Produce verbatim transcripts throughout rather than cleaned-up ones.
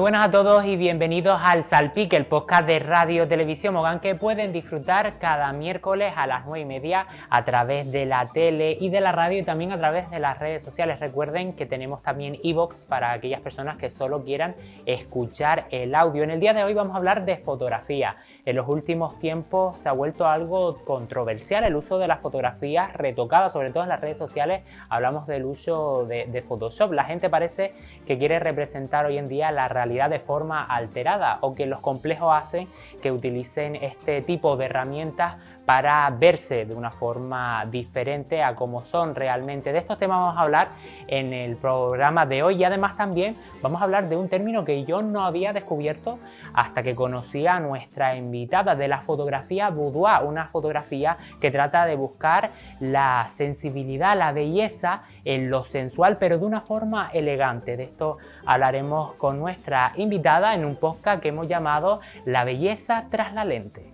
Muy buenas a todos y bienvenidos al Salpique, el podcast de Radio Televisión Mogán que pueden disfrutar cada miércoles a las nueve y media a través de la tele y de la radio y también a través de las redes sociales. Recuerden que tenemos también iVox para aquellas personas que solo quieran escuchar el audio. En el día de hoy vamos a hablar de fotografía. En los últimos tiempos se ha vuelto algo controversial el uso de las fotografías retocadas, sobre todo en las redes sociales. Hablamos del uso de, de Photoshop. La gente parece que quiere representar hoy en día la realidad de forma alterada o que los complejos hacen que utilicen este tipo de herramientas para verse de una forma diferente a como son realmente. De estos temas vamos a hablar en el programa de hoy y además también vamos a hablar de un término que yo no había descubierto hasta que conocí a nuestra invitada, de la fotografía boudoir, una fotografía que trata de buscar la sensibilidad, la belleza en lo sensual, pero de una forma elegante. De esto hablaremos con nuestra invitada en un podcast que hemos llamado La belleza tras la lente.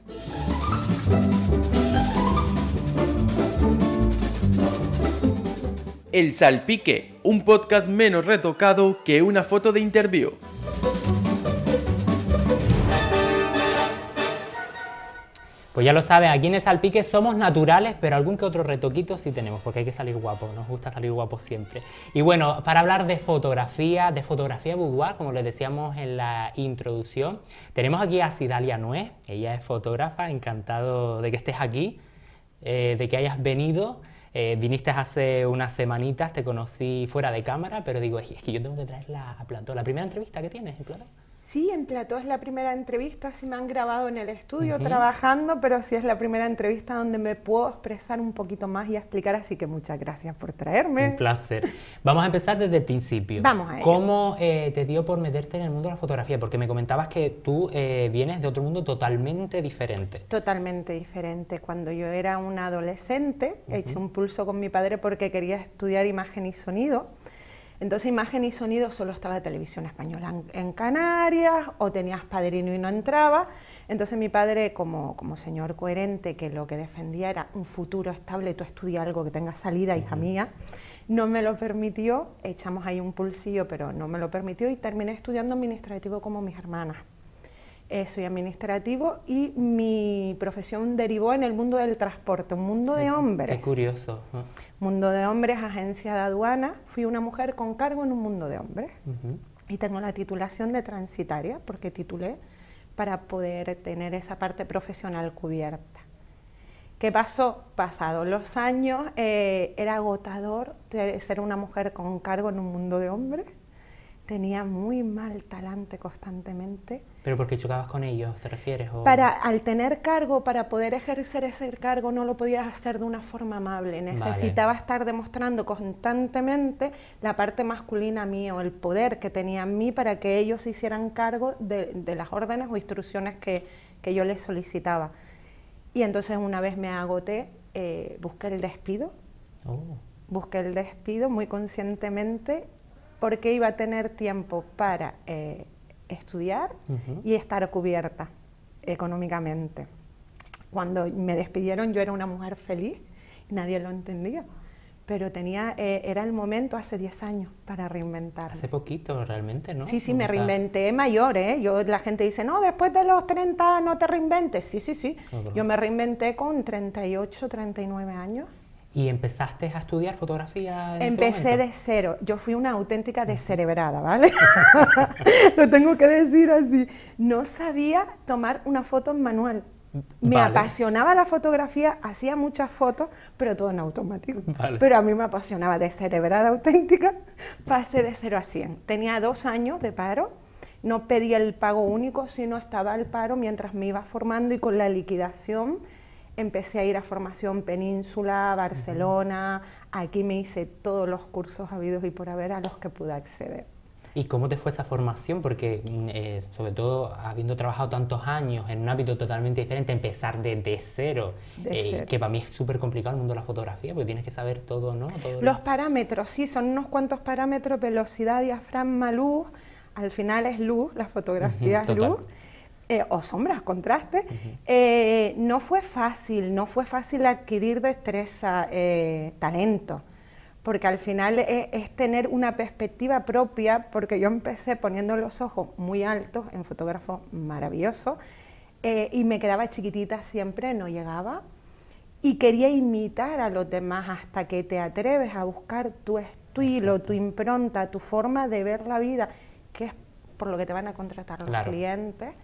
El Salpique, un podcast menos retocado que una foto de interview. Pues ya lo saben, aquí en el Salpique somos naturales, pero algún que otro retoquito sí tenemos, porque hay que salir guapos, nos gusta salir guapos siempre. Y bueno, para hablar de fotografía, de fotografía boudoir, como les decíamos en la introducción, tenemos aquí a Acidalia Nuez, ella es fotógrafa, encantado de que estés aquí, eh, de que hayas venido. Eh, viniste hace unas semanitas, te conocí fuera de cámara, pero digo, es que yo tengo que traerla a plató. ¿La primera entrevista que tienes en plató? Sí, en plató es la primera entrevista, sí me han grabado en el estudio uh-huh. trabajando, pero sí es la primera entrevista donde me puedo expresar un poquito más y explicar, así que muchas gracias por traerme. Un placer. Vamos a empezar desde el principio. Vamos a ello. ¿Cómo eh, te dio por meterte en el mundo de la fotografía? Porque me comentabas que tú eh, vienes de otro mundo totalmente diferente. Totalmente diferente. Cuando yo era una adolescente, uh-huh. eché un pulso con mi padre porque quería estudiar imagen y sonido. Entonces, imagen y sonido solo estaba Televisión Española en, en Canarias, o tenías padrino y no entraba. Entonces, mi padre, como, como señor coherente, que lo que defendía era un futuro estable, tú estudia algo que tenga salida, hija mía, no me lo permitió, echamos ahí un pulsillo, pero no me lo permitió y terminé estudiando administrativo como mis hermanas. Eh, soy administrativo y mi profesión derivó en el mundo del transporte, un mundo de hombres. Qué curioso. ¿Eh? Mundo de hombres, agencia de aduana. Fui una mujer con cargo en un mundo de hombres. Uh-huh. Y tengo la titulación de transitaria, porque titulé para poder tener esa parte profesional cubierta. ¿Qué pasó? Pasados los años, eh, era agotador ser una mujer con cargo en un mundo de hombres. Tenía muy mal talante constantemente. ¿Pero porque chocabas con ellos, te refieres? O... Para, al tener cargo, para poder ejercer ese cargo, no lo podías hacer de una forma amable. Necesitaba vale. estar demostrando constantemente la parte masculina mía o el poder que tenía en mí para que ellos se hicieran cargo de, de las órdenes o instrucciones que, que yo les solicitaba. Y entonces una vez me agoté, eh, busqué el despido. Oh. Busqué el despido muy conscientemente, porque iba a tener tiempo para eh, estudiar uh-huh. y estar cubierta económicamente. Cuando me despidieron yo era una mujer feliz, nadie lo entendía, pero tenía, eh, era el momento hace diez años para reinventarme. Hace poquito realmente, ¿no? Sí, sí, no, me o sea... reinventé mayor, ¿eh? Yo, la gente dice, no, después de los treinta no te reinventes. Sí, sí, sí, uh-huh. yo me reinventé con treinta y ocho, treinta y nueve años. ¿Y empezaste a estudiar fotografía en Empecé de cero. Yo fui una auténtica descerebrada, ¿vale? Lo tengo que decir así. No sabía tomar una foto en manual. Me vale. apasionaba la fotografía, hacía muchas fotos, pero todo en automático. Vale. Pero a mí me apasionaba, descerebrada auténtica. Pasé de cero a cien. Tenía dos años de paro. No pedí el pago único, sino estaba el paro mientras me iba formando y con la liquidación... Empecé a ir a formación Península, Barcelona, uh-huh. aquí me hice todos los cursos habidos y por haber a los que pude acceder. ¿Y cómo te fue esa formación? Porque eh, sobre todo habiendo trabajado tantos años en un ámbito totalmente diferente, empezar desde cero, de eh, cero. Que para mí es súper complicado el mundo de la fotografía, porque tienes que saber todo, ¿no? Todo los lo... parámetros, sí, son unos cuantos parámetros, velocidad, diafragma, luz, al final es luz, la fotografía uh-huh, es luz. Eh, o sombras, contraste, uh-huh. eh, no fue fácil, no fue fácil adquirir destreza, eh, talento, porque al final es, es tener una perspectiva propia, porque yo empecé poniendo los ojos muy altos en fotógrafos maravillosos, eh, y me quedaba chiquitita siempre, no llegaba, y quería imitar a los demás hasta que te atreves a buscar tu estilo, exacto, tu impronta, tu forma de ver la vida, que es por lo que te van a contratar los, claro, clientes.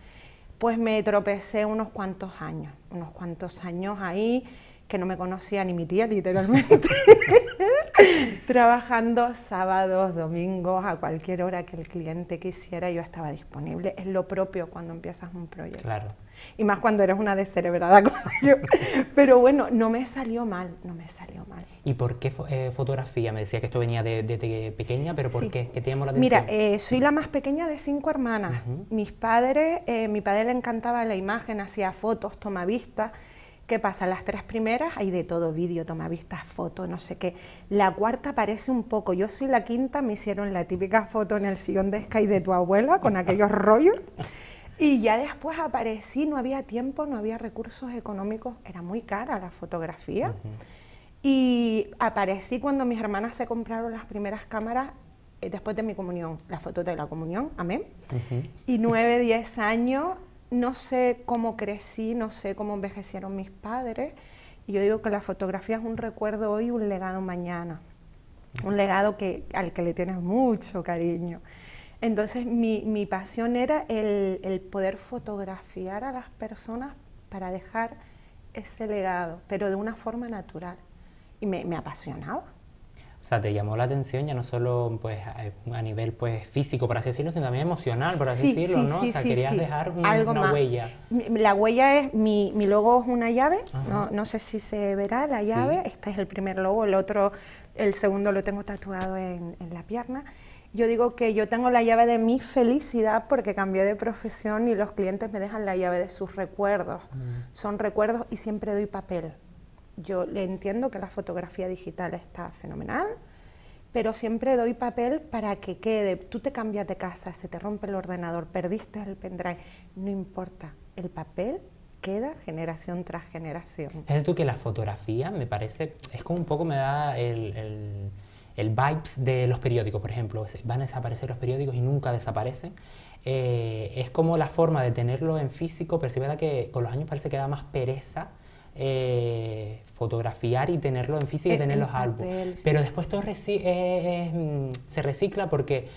Pues me tropecé unos cuantos años, unos cuantos años ahí, que no me conocía ni mi tía, literalmente, trabajando sábados, domingos, a cualquier hora que el cliente quisiera, yo estaba disponible. Es lo propio cuando empiezas un proyecto. Claro. Y más cuando eres una descerebrada como yo. Pero bueno, no me salió mal, no me salió mal. ¿Y por qué eh, fotografía? Me decía que esto venía desde de, de pequeña, pero ¿por sí. qué? ¿Qué te llamó la atención? Mira, eh, soy la más pequeña de cinco hermanas. Uh-huh. Mis padres, eh, mi padre le encantaba la imagen, hacía fotos, tomavistas. ¿Qué pasa? Las tres primeras hay de todo, vídeo, tomavistas, foto, no sé qué. La cuarta aparece un poco. Yo soy la quinta, me hicieron la típica foto en el sillón de Sky de tu abuela, con aquellos rollos. Y ya después aparecí, no había tiempo, no había recursos económicos, era muy cara la fotografía. Uh-huh. Y aparecí cuando mis hermanas se compraron las primeras cámaras, eh, después de mi comunión, la foto de la comunión, amén. Uh-huh. Y nueve, diez años... No sé cómo crecí, no sé cómo envejecieron mis padres, y yo digo que la fotografía es un recuerdo hoy, un legado mañana, un legado que, al que le tienes mucho cariño. Entonces mi, mi pasión era el, el poder fotografiar a las personas para dejar ese legado, pero de una forma natural, y me, me apasionaba. O sea, te llamó la atención ya no solo pues a, a nivel pues físico, por así decirlo, sino también emocional, por así sí, decirlo, sí, ¿no? Sí, o sea, sí, querías sí. dejar un, algo una más. Huella. La huella es, mi, mi logo es una llave, no, no sé si se verá la llave, sí. Este es el primer logo, el otro, el segundo lo tengo tatuado en, en la pierna. Yo digo que yo tengo la llave de mi felicidad porque cambié de profesión y los clientes me dejan la llave de sus recuerdos. Mm. Son recuerdos y siempre doy papel. Yo le entiendo que la fotografía digital está fenomenal, pero siempre doy papel para que quede. Tú te cambias de casa, se te rompe el ordenador, perdiste el pendrive, no importa, el papel queda generación tras generación. Es de tú que la fotografía me parece, es como un poco me da el, el, el vibes de los periódicos, por ejemplo, van a desaparecer los periódicos y nunca desaparecen. Eh, es como la forma de tenerlo en físico, pero sí es verdad que con los años parece que da más pereza. Eh, fotografiar y tenerlo en físico y tener los álbumes, sí. Pero después todo reci eh, eh, se recicla porque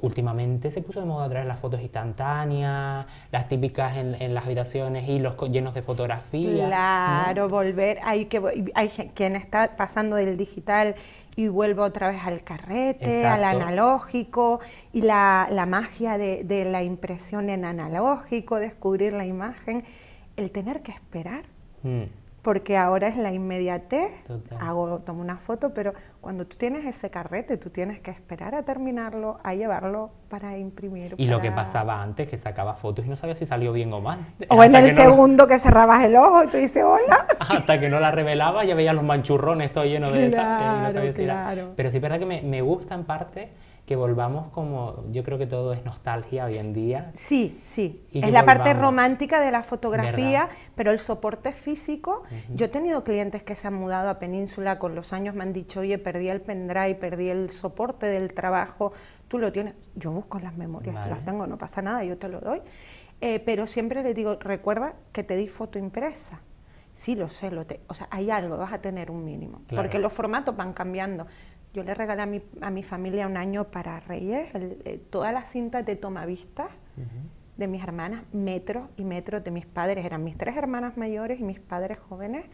últimamente se puso de moda traer las fotos instantáneas, las típicas en, en las habitaciones y los llenos de fotografía. Claro, ¿no? Volver, hay, que, hay quien está pasando del digital y vuelve otra vez al carrete, exacto, al analógico y la, la magia de, de la impresión en analógico, descubrir la imagen, el tener que esperar. Hmm. Porque ahora es la inmediatez, hago, tomo una foto, pero cuando tú tienes ese carrete, tú tienes que esperar a terminarlo, a llevarlo para imprimir. Y para... lo que pasaba antes, que sacabas fotos y no sabías si salió bien o mal. O en el que segundo no... que cerrabas el ojo y tú dices, hola. Hasta que no la revelabas ya veías los manchurrones, todo lleno de claro, esas. No claro. si pero sí es verdad que me, me gusta en parte... que volvamos como, yo creo que todo es nostalgia hoy en día. Sí, sí, es la parte romántica de la fotografía, ¿verdad? Pero el soporte físico, uh-huh. Yo he tenido clientes que se han mudado a Península, con los años me han dicho, oye, perdí el pendrive, perdí el soporte del trabajo, tú lo tienes, yo busco las memorias, vale. Si las tengo, no pasa nada, yo te lo doy, eh, pero siempre les digo, recuerda que te di foto impresa. Sí, lo sé, lo te, o sea, hay algo, vas a tener un mínimo, claro. Porque los formatos van cambiando. Yo le regalé a mi, a mi familia un año para Reyes el, eh, todas las cintas de tomavistas uh-huh. de mis hermanas, metros y metros de mis padres. Eran mis tres hermanas mayores y mis padres jóvenes.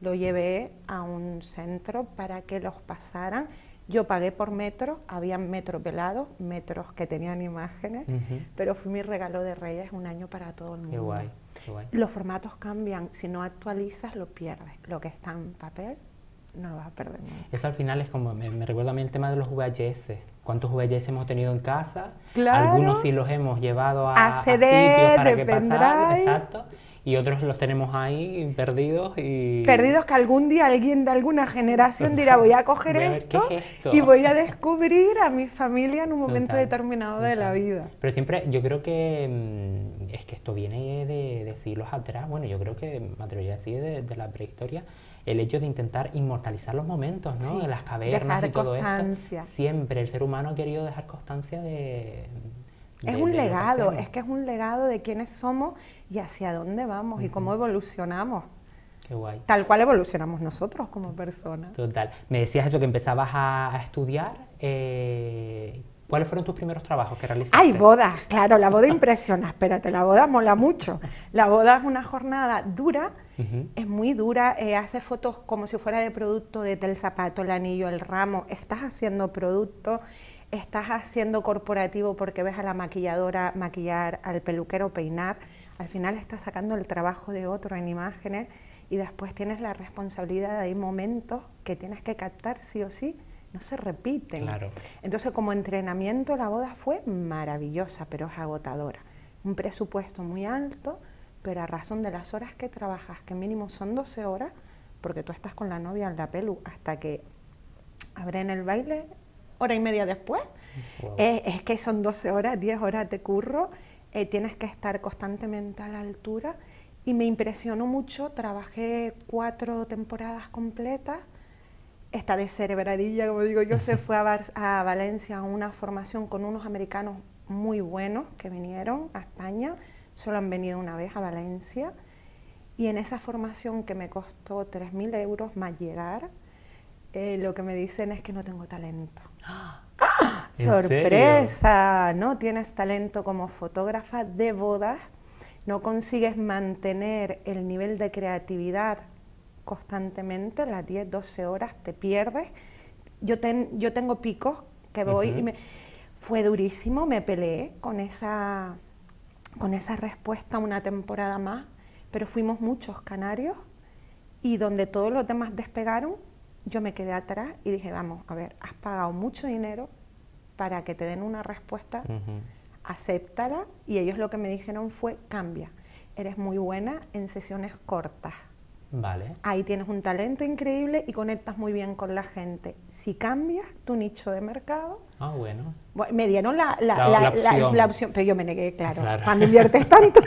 Lo llevé a un centro para que los pasaran. Yo pagué por metros, había metros velados, metros que tenían imágenes, uh-huh. Pero fue mi regalo de Reyes un año para todo el mundo. Qué guay, qué guay. Los formatos cambian, si no actualizas lo pierdes. Lo que está en papel... no lo vas a perder nunca. Eso al final es como, me, me recuerda a mí el tema de los V H S. ¿Cuántos V H S hemos tenido en casa? Claro. Algunos sí los hemos llevado a, a C D, a sitios para que pasar, exacto. Y otros los tenemos ahí perdidos y... perdidos que algún día alguien de alguna generación dirá, voy a coger voy a ver, esto, ¿qué es esto? Y voy a descubrir a mi familia en un momento total, determinado total. De la vida. Pero siempre, yo creo que... es que esto viene de, de siglos atrás. Bueno, yo creo que, me atrevería a decir, de, de la prehistoria. el hecho de intentar inmortalizar los momentos, ¿no? Sí, las cavernas y todo constancia. Esto. Siempre el ser humano ha querido dejar constancia de... de es un de legado, es que es un legado de quiénes somos y hacia dónde vamos, uh-huh, y cómo evolucionamos. Qué guay. Tal cual evolucionamos nosotros como personas. Total. Me decías eso, que empezabas a, a estudiar... Eh, ¿cuáles fueron tus primeros trabajos que realizaste? ¡Ay, boda! Claro, la boda impresiona. Espérate, la boda mola mucho. La boda es una jornada dura, uh-huh, es muy dura. Eh, haces fotos como si fuera de producto, de el zapato, el anillo, el ramo. Estás haciendo producto, estás haciendo corporativo porque ves a la maquilladora maquillar, al peluquero peinar. Al final estás sacando el trabajo de otro en imágenes y después tienes la responsabilidad de, hay momentos que tienes que captar sí o sí. No se repiten. Claro. Entonces, como entrenamiento, la boda fue maravillosa, pero es agotadora. Un presupuesto muy alto, pero a razón de las horas que trabajas, que mínimo son doce horas, porque tú estás con la novia en la pelu hasta que abren el baile, hora y media después. Wow. Eh, es que son doce horas, diez horas de curro, eh, tienes que estar constantemente a la altura. Y me impresionó mucho, trabajé cuatro temporadas completas. Esta descerebradilla, como digo yo, se fue a, Bar a Valencia a una formación con unos americanos muy buenos que vinieron a España. Solo han venido una vez a Valencia. Y en esa formación que me costó tres mil euros más llegar, eh, lo que me dicen es que no tengo talento. ¡Ah! ¡Sorpresa! ¿En serio? No tienes talento como fotógrafa de bodas, no consigues mantener el nivel de creatividad constantemente, las diez, doce horas te pierdes. Yo, ten, yo tengo picos que voy, uh-huh, y me, fue durísimo, me peleé con esa, con esa respuesta una temporada más, pero fuimos muchos canarios y donde todos los demás despegaron, yo me quedé atrás y dije, vamos, a ver, has pagado mucho dinero para que te den una respuesta, uh-huh, acéptala, y ellos lo que me dijeron fue, cambia, eres muy buena en sesiones cortas. Vale. Ahí tienes un talento increíble y conectas muy bien con la gente. Si cambias tu nicho de mercado... Ah, bueno. Bueno, me dieron la, la, la, la, la, opción. La, la opción, pero yo me negué, claro. Claro. Cuando inviertes tanto...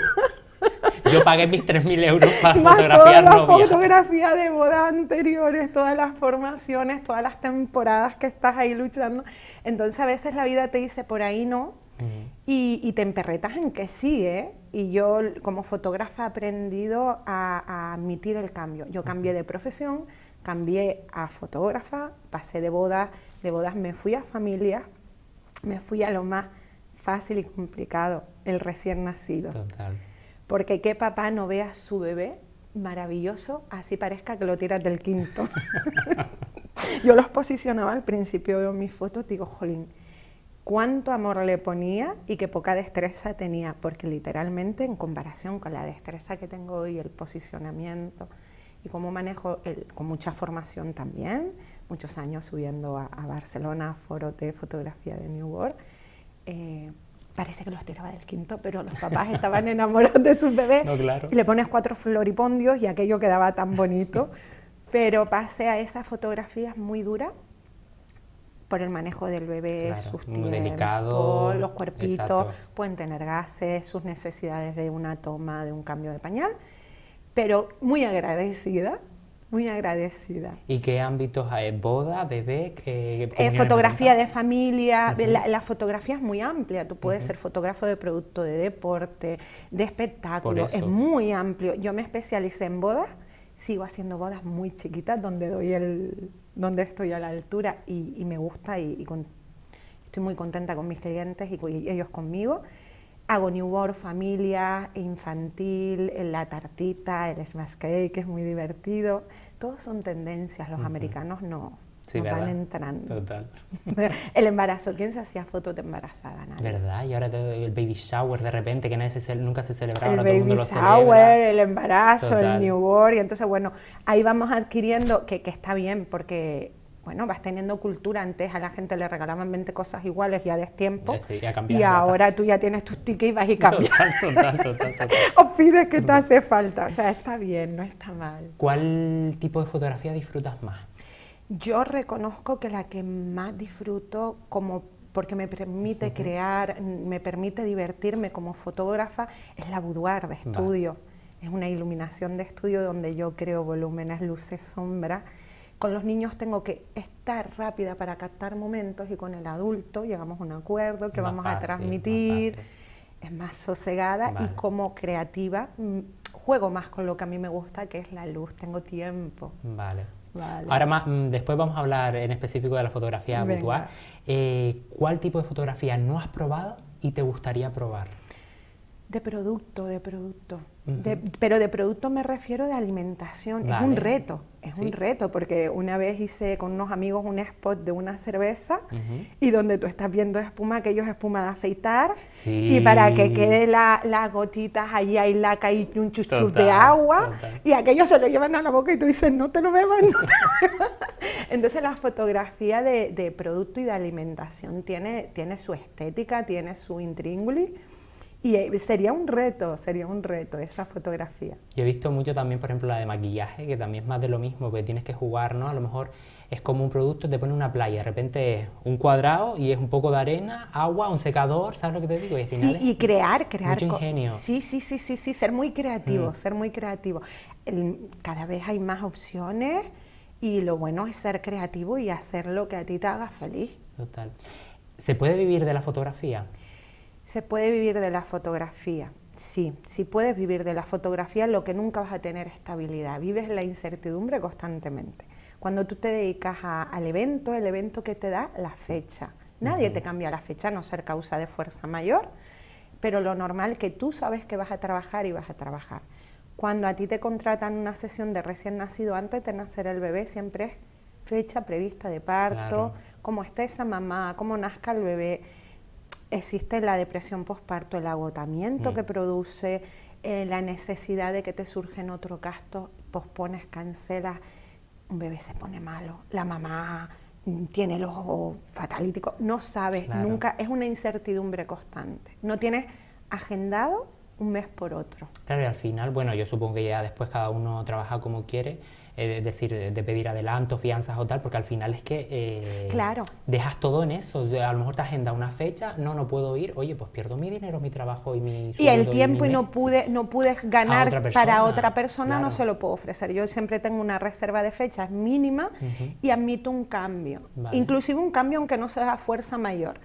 Yo pagué mis tres mil euros para más fotografiar novias. Toda la fotografía de bodas anteriores, todas las formaciones, todas las temporadas que estás ahí luchando. Entonces a veces la vida te dice por ahí no, uh-huh, y, y te emperretas en que sí, ¿eh? Y yo como fotógrafa he aprendido a, a admitir el cambio. Yo cambié de profesión, cambié a fotógrafa, pasé de bodas, de bodas me fui a familias, me fui a lo más fácil y complicado, el recién nacido. Total. Porque qué papá no ve a su bebé maravilloso, así parezca que lo tiras del quinto. Yo los posicionaba al principio, veo mis fotos, digo, jolín, cuánto amor le ponía y qué poca destreza tenía, porque literalmente en comparación con la destreza que tengo hoy, el posicionamiento y cómo manejo, el, con mucha formación también, muchos años subiendo a, a Barcelona, a foros de fotografía de New World, eh, parece que los tiraba del quinto, pero los papás estaban enamorados de sus bebés. No, claro. Y le pones cuatro floripondios y aquello quedaba tan bonito. Pero pasé a esas fotografías muy duras por el manejo del bebé, claro, sus tiempos, delicado, los cuerpitos, exacto, pueden tener gases, sus necesidades de una toma, de un cambio de pañal, pero muy agradecida. Muy agradecida. ¿Y qué ámbitos hay? ¿Boda, bebé? Qué, qué eh, fotografía de familia. Uh-huh. la, la fotografía es muy amplia. Tú puedes, uh-huh, ser fotógrafo de producto, de deporte, de espectáculo. Es muy amplio. Yo me especialicé en bodas. Sigo haciendo bodas muy chiquitas donde doy el, donde estoy a la altura y, y me gusta y, y con, estoy muy contenta con mis clientes y, con, y ellos conmigo. Hago New World, familia, infantil, la tartita, el smash cake, que es muy divertido. Todos son tendencias, los, uh-huh, americanos no, sí, no van entrando. Total. El embarazo, ¿quién se hacía fotos de embarazada? Nadie. ¿Verdad? Y ahora todo el baby shower de repente, que nadie se, nunca se celebraba, ahora todo el mundo lo celebra. El baby shower, el embarazo, total, el New World. Y entonces, bueno, ahí vamos adquiriendo, que, que está bien, porque... Bueno, vas teniendo cultura. Antes a la gente le regalaban veinte cosas iguales ya de tiempo. Sí, ya cambias, y ahora notas. Tú ya tienes tus tickets y vas y cambias. Total, total, total, total. O pides que te hace falta. O sea, está bien, no está mal. ¿Cuál tipo de fotografía disfrutas más? Yo reconozco que la que más disfruto, como porque me permite, uh-huh, crear, me permite divertirme como fotógrafa, es la boudoir de estudio. Vale. Es una iluminación de estudio donde yo creo volúmenes, luces, sombras. Con los niños tengo que estar rápida para captar momentos y con el adulto llegamos a un acuerdo que más vamos fácil, a transmitir. Más es más sosegada vale. y como creativa juego más con lo que a mí me gusta, que es la luz. Tengo tiempo. Vale. Vale. Ahora más, después vamos a hablar en específico de la fotografía boudoir. Eh, ¿Cuál tipo de fotografía no has probado y te gustaría probar? De producto, de producto. Uh-huh. de, pero de producto me refiero de alimentación. Vale. Es un reto, es ¿Sí? un reto, porque una vez hice con unos amigos un spot de una cerveza uh-huh. y donde tú estás viendo espuma, que ellos espuma de afeitar sí. y para que quede la, las gotitas allí hay laca y un chuchur de agua total. Y aquellos se lo llevan a la boca y tú dices, no te lo bebas, no te lo bebas. Entonces la fotografía de, de producto y de alimentación tiene, tiene su estética, tiene su intríngulis. Y sería un reto, sería un reto esa fotografía. Yo he visto mucho también, por ejemplo, la de maquillaje, que también es más de lo mismo, que tienes que jugar, ¿no? A lo mejor es como un producto, te pone una playa, de repente es un cuadrado y es un poco de arena, agua, un secador, ¿sabes lo que te digo? Y al final sí, y crear, crear. Mucho ingenio. Sí, sí, sí, sí, sí, ser muy creativo, mm. ser muy creativo. El, cada vez hay más opciones y lo bueno es ser creativo y hacer lo que a ti te haga feliz. Total. ¿Se puede vivir de la fotografía? Se puede vivir de la fotografía, sí, sí puedes vivir de la fotografía, lo que nunca vas a tener estabilidad, vives la incertidumbre constantemente. Cuando tú te dedicas a, al evento, el evento que te da la fecha, nadie uh-huh. te cambia la fecha a no ser causa de fuerza mayor, pero lo normal que tú sabes que vas a trabajar y vas a trabajar. Cuando a ti te contratan una sesión de recién nacido antes de nacer el bebé, siempre es fecha prevista de parto, claro. cómo está esa mamá, cómo nazca el bebé. Existe la depresión postparto, el agotamiento mm. que produce, eh, la necesidad de que te surgen otros gastos, pospones, cancelas, un bebé se pone malo, la mamá tiene el ojo fatalítico, no sabes, claro. nunca, es una incertidumbre constante, no tienes agendado un mes por otro. Claro, y al final, bueno, yo supongo que ya después cada uno trabaja como quiere, es decir, de pedir adelanto, fianzas o tal, porque al final es que eh, claro. dejas todo en eso. A lo mejor te agenda una fecha, no, no puedo ir, oye, pues pierdo mi dinero, mi trabajo y mi sueldo. Y el tiempo y, y no pude no pude ganar otra persona, para otra persona, claro. no se lo puedo ofrecer. Yo siempre tengo una reserva de fechas mínima uh-huh. y admito un cambio, vale. inclusive un cambio aunque no sea fuerza mayor.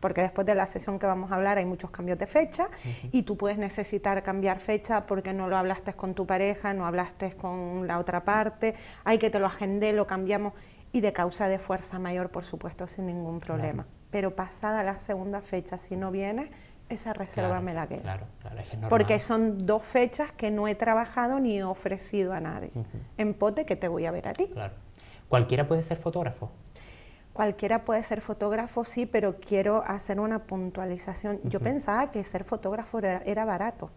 Porque después de la sesión que vamos a hablar hay muchos cambios de fecha uh-huh. y tú puedes necesitar cambiar fecha porque no lo hablaste con tu pareja, no hablaste con la otra parte, hay que te lo agendé, lo cambiamos y de causa de fuerza mayor, por supuesto, sin ningún problema. Claro. Pero pasada la segunda fecha, si no vienes, esa reserva claro, me la quedo. Claro, claro, es normal. Porque son dos fechas que no he trabajado ni he ofrecido a nadie. Uh-huh. En pos de que te voy a ver a ti. Claro. ¿Cualquiera puede ser fotógrafo? Cualquiera puede ser fotógrafo, sí, pero quiero hacer una puntualización. Yo uh-huh. pensaba que ser fotógrafo era, era barato,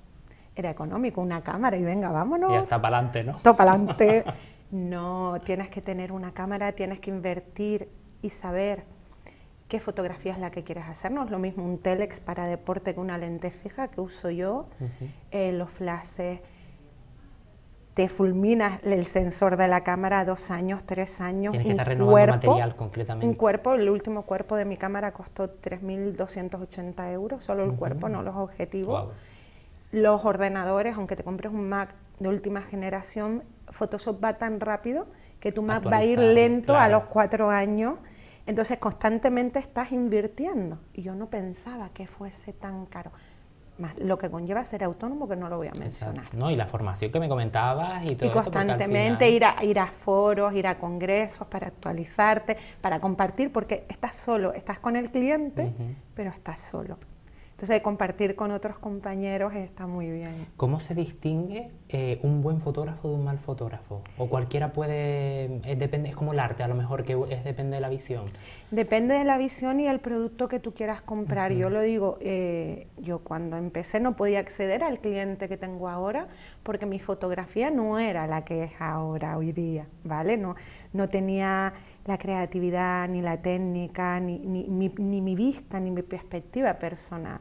era económico, una cámara y venga, vámonos. Y hasta para adelante, ¿no? Todo para adelante. No, tienes que tener una cámara, tienes que invertir y saber qué fotografía es la que quieres hacer. No es lo mismo un telex para deporte que una lente fija que uso yo, uh-huh. eh, los flashes. Te fulminas el sensor de la cámara dos años, tres años. Tienes que estar renovando cuerpo, material concretamente. Un cuerpo, el último cuerpo de mi cámara costó tres mil doscientos ochenta euros, solo el uh-huh. cuerpo, no los objetivos. Wow. Los ordenadores, aunque te compres un Mac de última generación, Photoshop va tan rápido que tu Mac va a ir lento claro. a los cuatro años. Entonces constantemente estás invirtiendo. Y yo no pensaba que fuese tan caro. Más lo que conlleva ser autónomo, que no lo voy a mencionar. Exacto, ¿no? Y la formación que me comentabas y todo. Y constantemente esto final... ir, a, ir a foros, ir a congresos para actualizarte, para compartir, porque estás solo, estás con el cliente, uh-huh. pero estás solo. Entonces compartir con otros compañeros está muy bien. ¿Cómo se distingue eh, un buen fotógrafo de un mal fotógrafo? O cualquiera puede, es, depende, es como el arte, a lo mejor que es, depende de la visión. Depende de la visión y el producto que tú quieras comprar. Uh-huh. Yo lo digo, eh, yo cuando empecé no podía acceder al cliente que tengo ahora porque mi fotografía no era la que es ahora, hoy día, ¿vale? No, no tenía la creatividad, ni la técnica, ni, ni, ni, ni mi vista, ni mi perspectiva personal.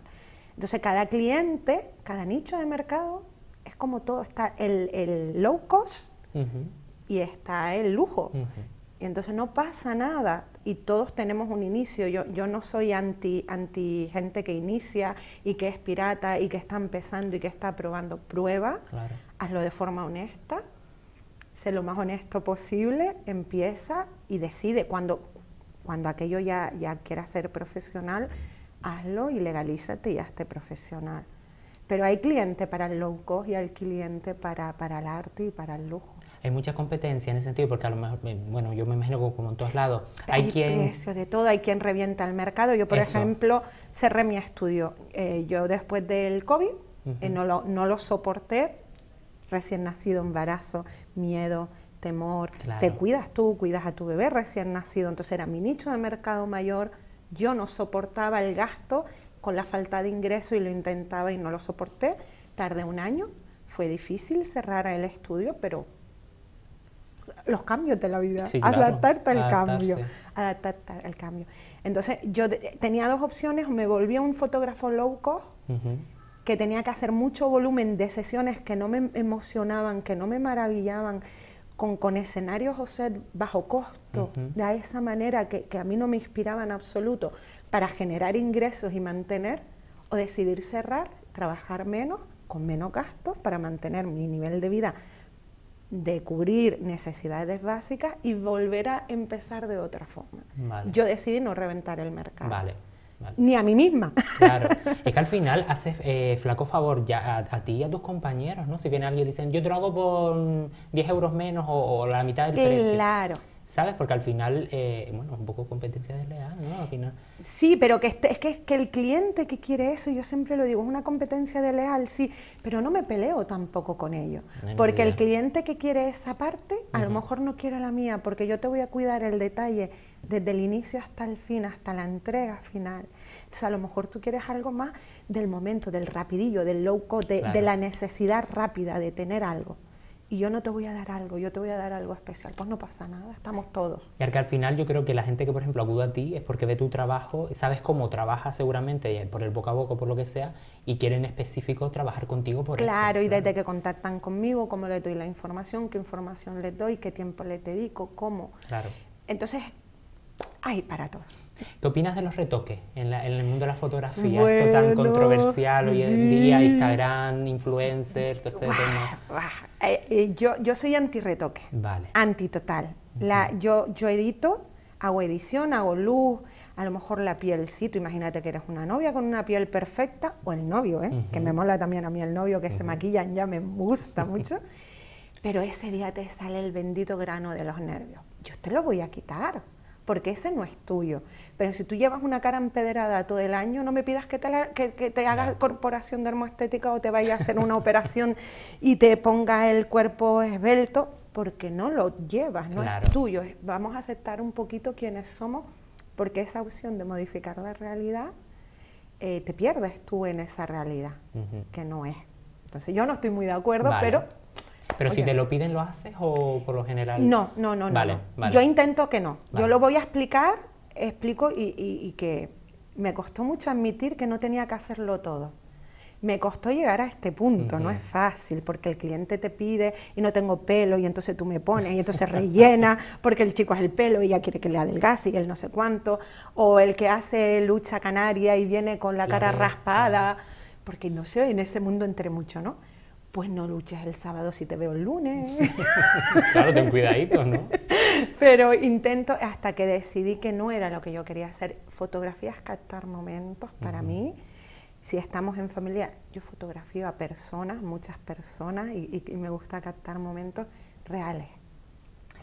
Entonces cada cliente, cada nicho de mercado, es como todo, está el, el low cost uh-huh. y está el lujo. Uh-huh. Y entonces no pasa nada y todos tenemos un inicio. Yo, yo no soy anti, anti gente que inicia y que es pirata y que está empezando y que está probando. Prueba, claro. Hazlo de forma honesta, sé lo más honesto posible, empieza y decide. Cuando, cuando aquello ya, ya quiera ser profesional, hazlo y legalízate y hazte profesional. Pero hay cliente para el low cost y hay cliente para, para el arte y para el lujo. Hay mucha competencia en ese sentido, porque a lo mejor, bueno, yo me imagino como en todos lados. Hay, hay quien... precios de todo, hay quien revienta el mercado. Yo, por Eso. ejemplo, cerré mi estudio. Eh, yo después del COVID uh-huh. eh, no, lo, no lo soporté, recién nacido, embarazo, miedo, temor. Claro. Te cuidas tú, cuidas a tu bebé recién nacido. Entonces era mi nicho de mercado mayor, yo no soportaba el gasto con la falta de ingreso y lo intentaba y no lo soporté. Tardé un año, fue difícil cerrar el estudio, pero... los cambios de la vida, sí, claro. adaptarte al Adaptarse. cambio, adaptarte al cambio. Entonces yo tenía dos opciones, me volví un fotógrafo low cost, uh-huh. que tenía que hacer mucho volumen de sesiones que no me emocionaban, que no me maravillaban, con, con escenarios o set bajo costo, uh-huh. de esa manera que, que a mí no me inspiraba en absoluto, para generar ingresos y mantener, o decidir cerrar, trabajar menos, con menos gastos, para mantener mi nivel de vida, de cubrir necesidades básicas y volver a empezar de otra forma. Vale. Yo decidí no reventar el mercado. Vale, vale. Ni a mí misma. Claro. Es que al final haces eh, flaco favor ya a, a ti y a tus compañeros, ¿no? Si viene alguien y dicen, yo te lo hago por diez euros menos o, o la mitad del claro. precio. Claro. ¿Sabes? Porque al final, eh, bueno, un poco competencia desleal, ¿no? Al final. Sí, pero que este, es que es que el cliente que quiere eso, yo siempre lo digo, es una competencia desleal, sí, pero no me peleo tampoco con ello. No porque idea. el cliente que quiere esa parte, a uh-huh. lo mejor no quiere la mía, porque yo te voy a cuidar el detalle desde el inicio hasta el fin, hasta la entrega final. Entonces, a lo mejor tú quieres algo más del momento, del rapidillo, del low cost, de, claro. de la necesidad rápida de tener algo. Y yo no te voy a dar algo, yo te voy a dar algo especial. Pues no pasa nada, estamos todos. Y al final yo creo que la gente que, por ejemplo, acude a ti es porque ve tu trabajo, sabes cómo trabajas seguramente, por el boca a boca, por lo que sea, y quieren específico trabajar contigo por claro, eso. Claro, y desde que contactan conmigo, cómo les doy la información, qué información les doy, qué tiempo les dedico, cómo. Claro. Entonces, hay para todos. ¿Qué opinas de los retoques en, la, en el mundo de la fotografía? Bueno, esto tan controversial hoy sí. en día, Instagram, influencer, todo este tema. Eh, eh, yo, yo soy anti-retoque, vale. anti-total. Uh-huh. yo, yo edito, hago edición, hago luz, a lo mejor la pielcito, imagínate que eres una novia con una piel perfecta, o el novio, ¿eh? Uh-huh. que me mola también a mí el novio, que uh-huh. se maquillan, ya me gusta mucho, pero ese día te sale el bendito grano de los nervios. Yo te lo voy a quitar. Porque ese no es tuyo. Pero si tú llevas una cara empedrada todo el año, no me pidas que te, la, que, que te hagas corporación dermoestética o te vaya a hacer una operación y te ponga el cuerpo esbelto, porque no lo llevas, no claro. es tuyo. Vamos a aceptar un poquito quiénes somos, porque esa opción de modificar la realidad, eh, te pierdes tú en esa realidad, uh-huh. que no es. Entonces yo no estoy muy de acuerdo, vale. pero... ¿Pero okay. si te lo piden, lo haces o por lo general? No, no, no. Vale, no. Vale. Yo intento que no. Vale. Yo lo voy a explicar, explico y, y, y que me costó mucho admitir que no tenía que hacerlo todo. Me costó llegar a este punto, uh-huh. no es fácil, porque el cliente te pide y no tengo pelo y entonces tú me pones y entonces rellena porque el chico es el pelo y ella quiere que le adelgace y el no sé cuánto. O el que hace lucha canaria y viene con la cara claro. raspada, porque no sé, en ese mundo entré mucho, ¿no? Pues no luches el sábado si te veo el lunes. Claro, ten cuidadito, ¿no? Pero intento, hasta que decidí que no era lo que yo quería hacer. Fotografías, captar momentos para uh-huh. mí. Si estamos en familia, yo fotografío a personas, muchas personas, y, y, y me gusta captar momentos reales,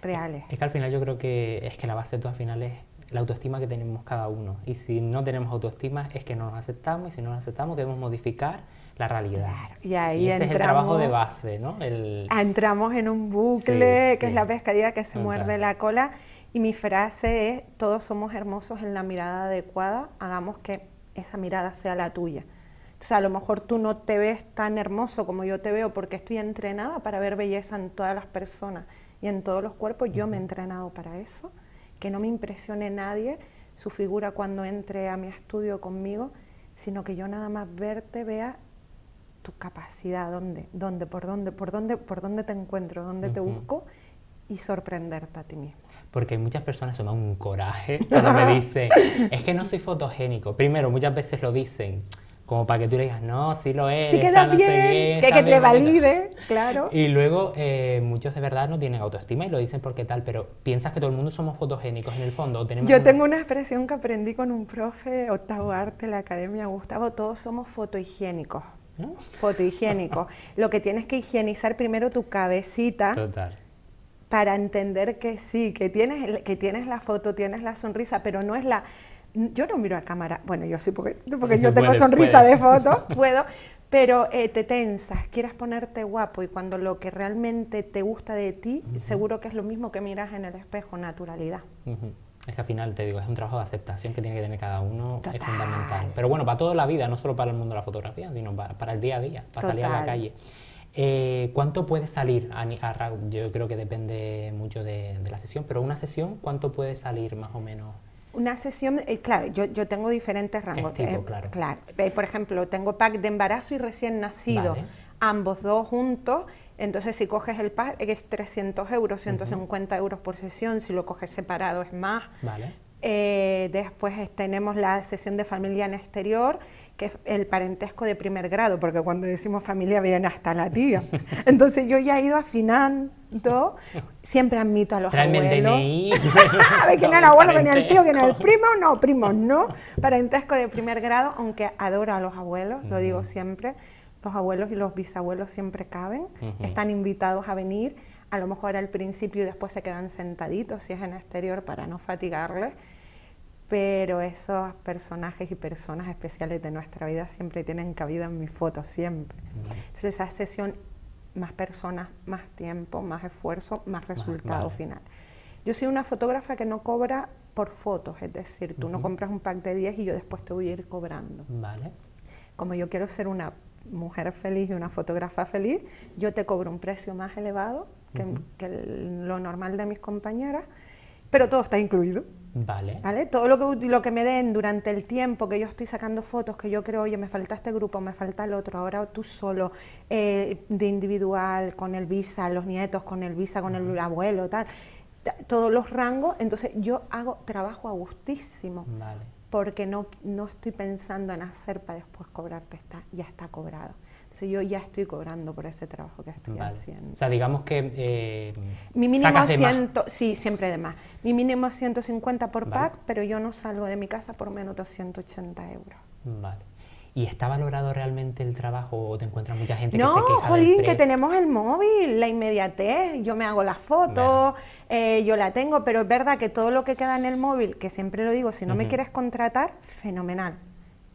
reales. Es, es que al final yo creo que es que la base de todo al final es la autoestima que tenemos cada uno. Y si no tenemos autoestima es que no nos aceptamos, y si no nos aceptamos debemos modificar la realidad. Claro. Y ahí y ese entramos, es el trabajo de base, ¿no? El... Entramos en un bucle, sí, que sí. es la pescadilla que se Entra. muerde la cola. Y mi frase es, todos somos hermosos en la mirada adecuada, hagamos que esa mirada sea la tuya. Entonces, a lo mejor tú no te ves tan hermoso como yo te veo, porque estoy entrenada para ver belleza en todas las personas y en todos los cuerpos. Uh-huh. Yo me he entrenado para eso. Que no me impresione nadie su figura cuando entre a mi estudio conmigo, sino que yo nada más verte vea tu capacidad, dónde, dónde, por dónde, por dónde, por dónde te encuentro, dónde uh-huh. te busco, y sorprenderte a ti mismo. Porque muchas personas se me da un coraje cuando me dicen, es que no soy fotogénico. Primero, muchas veces lo dicen como para que tú le digas, no, sí lo eres. Sí queda bien, no sé bien, que, que te valide, claro. Y luego eh, muchos de verdad no tienen autoestima y lo dicen porque tal, pero piensas que todo el mundo somos fotogénicos en el fondo. Tenemos Yo una... tengo una expresión que aprendí con un profe, Octavo Arte, la Academia Gustavo, todos somos fotohigiénicos. ¿No? Fotohigiénicos. Lo que tienes que higienizar primero tu cabecita. Total. Para entender que sí, que tienes, que tienes la foto, tienes la sonrisa, pero no es la... Yo no miro a cámara, bueno, yo sí, porque, porque sí, yo tengo puedes, sonrisa puedes. de foto, puedo, pero eh, te tensas, quieras ponerte guapo y cuando lo que realmente te gusta de ti, uh-huh. seguro que es lo mismo que miras en el espejo, naturalidad. Uh-huh. Es que al final, te digo, es un trabajo de aceptación que tiene que tener cada uno, Total. es fundamental. Pero bueno, para toda la vida, no solo para el mundo de la fotografía, sino para, para el día a día, para Total. salir a la calle. Eh, ¿Cuánto puede salir? A, a, yo creo que depende mucho de, de la sesión, pero una sesión, ¿cuánto puede salir más o menos? Una sesión, eh, claro, yo, yo tengo diferentes rangos. Tipo, eh, claro. claro. Eh, por ejemplo, tengo pack de embarazo y recién nacido, vale. ambos dos juntos, entonces si coges el pack es trescientos euros, ciento cincuenta uh-huh. euros por sesión, si lo coges separado es más. Vale. Eh, después eh, tenemos la sesión de familia en exterior, que es el parentesco de primer grado, porque cuando decimos familia viene hasta la tía. Entonces yo ya he ido afinando, siempre admito a los Tráeme abuelos. el D N I. A ver quién era el abuelo, quién era el tío, quién era el primo, no, primo no. Parentesco de primer grado, aunque adoro a los abuelos, uh-huh. lo digo siempre, los abuelos y los bisabuelos siempre caben, uh-huh. están invitados a venir. A lo mejor al principio y después se quedan sentaditos si es en exterior para no fatigarles, pero esos personajes y personas especiales de nuestra vida siempre tienen cabida en mis fotos, siempre. Entonces esa sesión, más personas, más tiempo, más esfuerzo, más resultado vale. final. Yo soy una fotógrafa que no cobra por fotos, es decir, tú uh-huh. no compras un pack de diez y yo después te voy a ir cobrando. Vale. Como yo quiero ser una mujer feliz y una fotógrafa feliz, yo te cobro un precio más elevado que, uh-huh. que el, lo normal de mis compañeras, pero todo está incluido. Vale. ¿Vale? Todo lo que, lo que me den durante el tiempo que yo estoy sacando fotos, que yo creo, oye, me falta este grupo, me falta el otro, ahora tú solo, eh, de individual, con el visa, los nietos, con el visa, con uh-huh. el abuelo, tal, todos los rangos, entonces yo hago trabajo a gustísimo. Vale. Porque no, no estoy pensando en hacer para después cobrarte, está, ya está cobrado. Entonces yo ya estoy cobrando por ese trabajo que estoy vale. haciendo. O sea, digamos que eh, Mi mínimo ciento, sí, siempre de más. Mi mínimo es ciento cincuenta por vale. pack, pero yo no salgo de mi casa por menos de ciento ochenta euros. Vale. ¿Y está valorado realmente el trabajo o te encuentras mucha gente no, que se queja? No, jolín, que tenemos el móvil, la inmediatez, yo me hago las fotos, eh, yo la tengo, pero es verdad que todo lo que queda en el móvil, que siempre lo digo, si no uh-huh. me quieres contratar, fenomenal.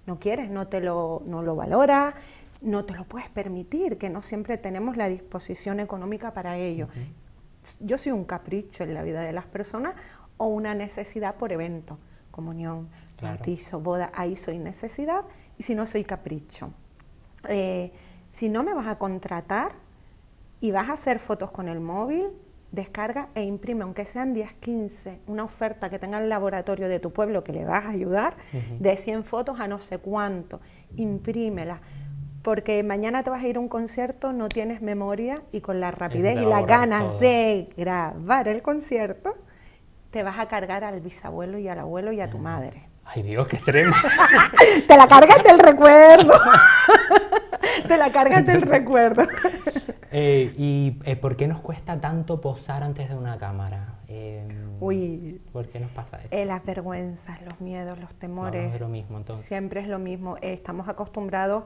No quieres, no te lo, no lo valoras, no te lo puedes permitir, que no siempre tenemos la disposición económica para ello. Uh-huh. Yo soy un capricho en la vida de las personas o una necesidad por evento, comunión, claro. bautizo, boda, ahí soy necesidad. Y si no, soy capricho. Eh, si no me vas a contratar y vas a hacer fotos con el móvil, descarga e imprime, aunque sean diez, quince, una oferta que tenga el laboratorio de tu pueblo que le vas a ayudar, uh-huh. de cien fotos a no sé cuánto, imprímelas. Porque mañana te vas a ir a un concierto, no tienes memoria y con la rapidez y las ganas todo. de grabar el concierto, te vas a cargar al bisabuelo y al abuelo y a uh-huh. tu madre. Ay, Dios, qué tremendo. Te la cargas del recuerdo. Te la cargas del recuerdo. Eh, ¿Y eh, por qué nos cuesta tanto posar antes de una cámara? Eh, Uy. ¿Por qué nos pasa eso? Eh, las vergüenzas, los miedos, los temores. No, es lo mismo, entonces. Siempre es lo mismo. Eh, estamos acostumbrados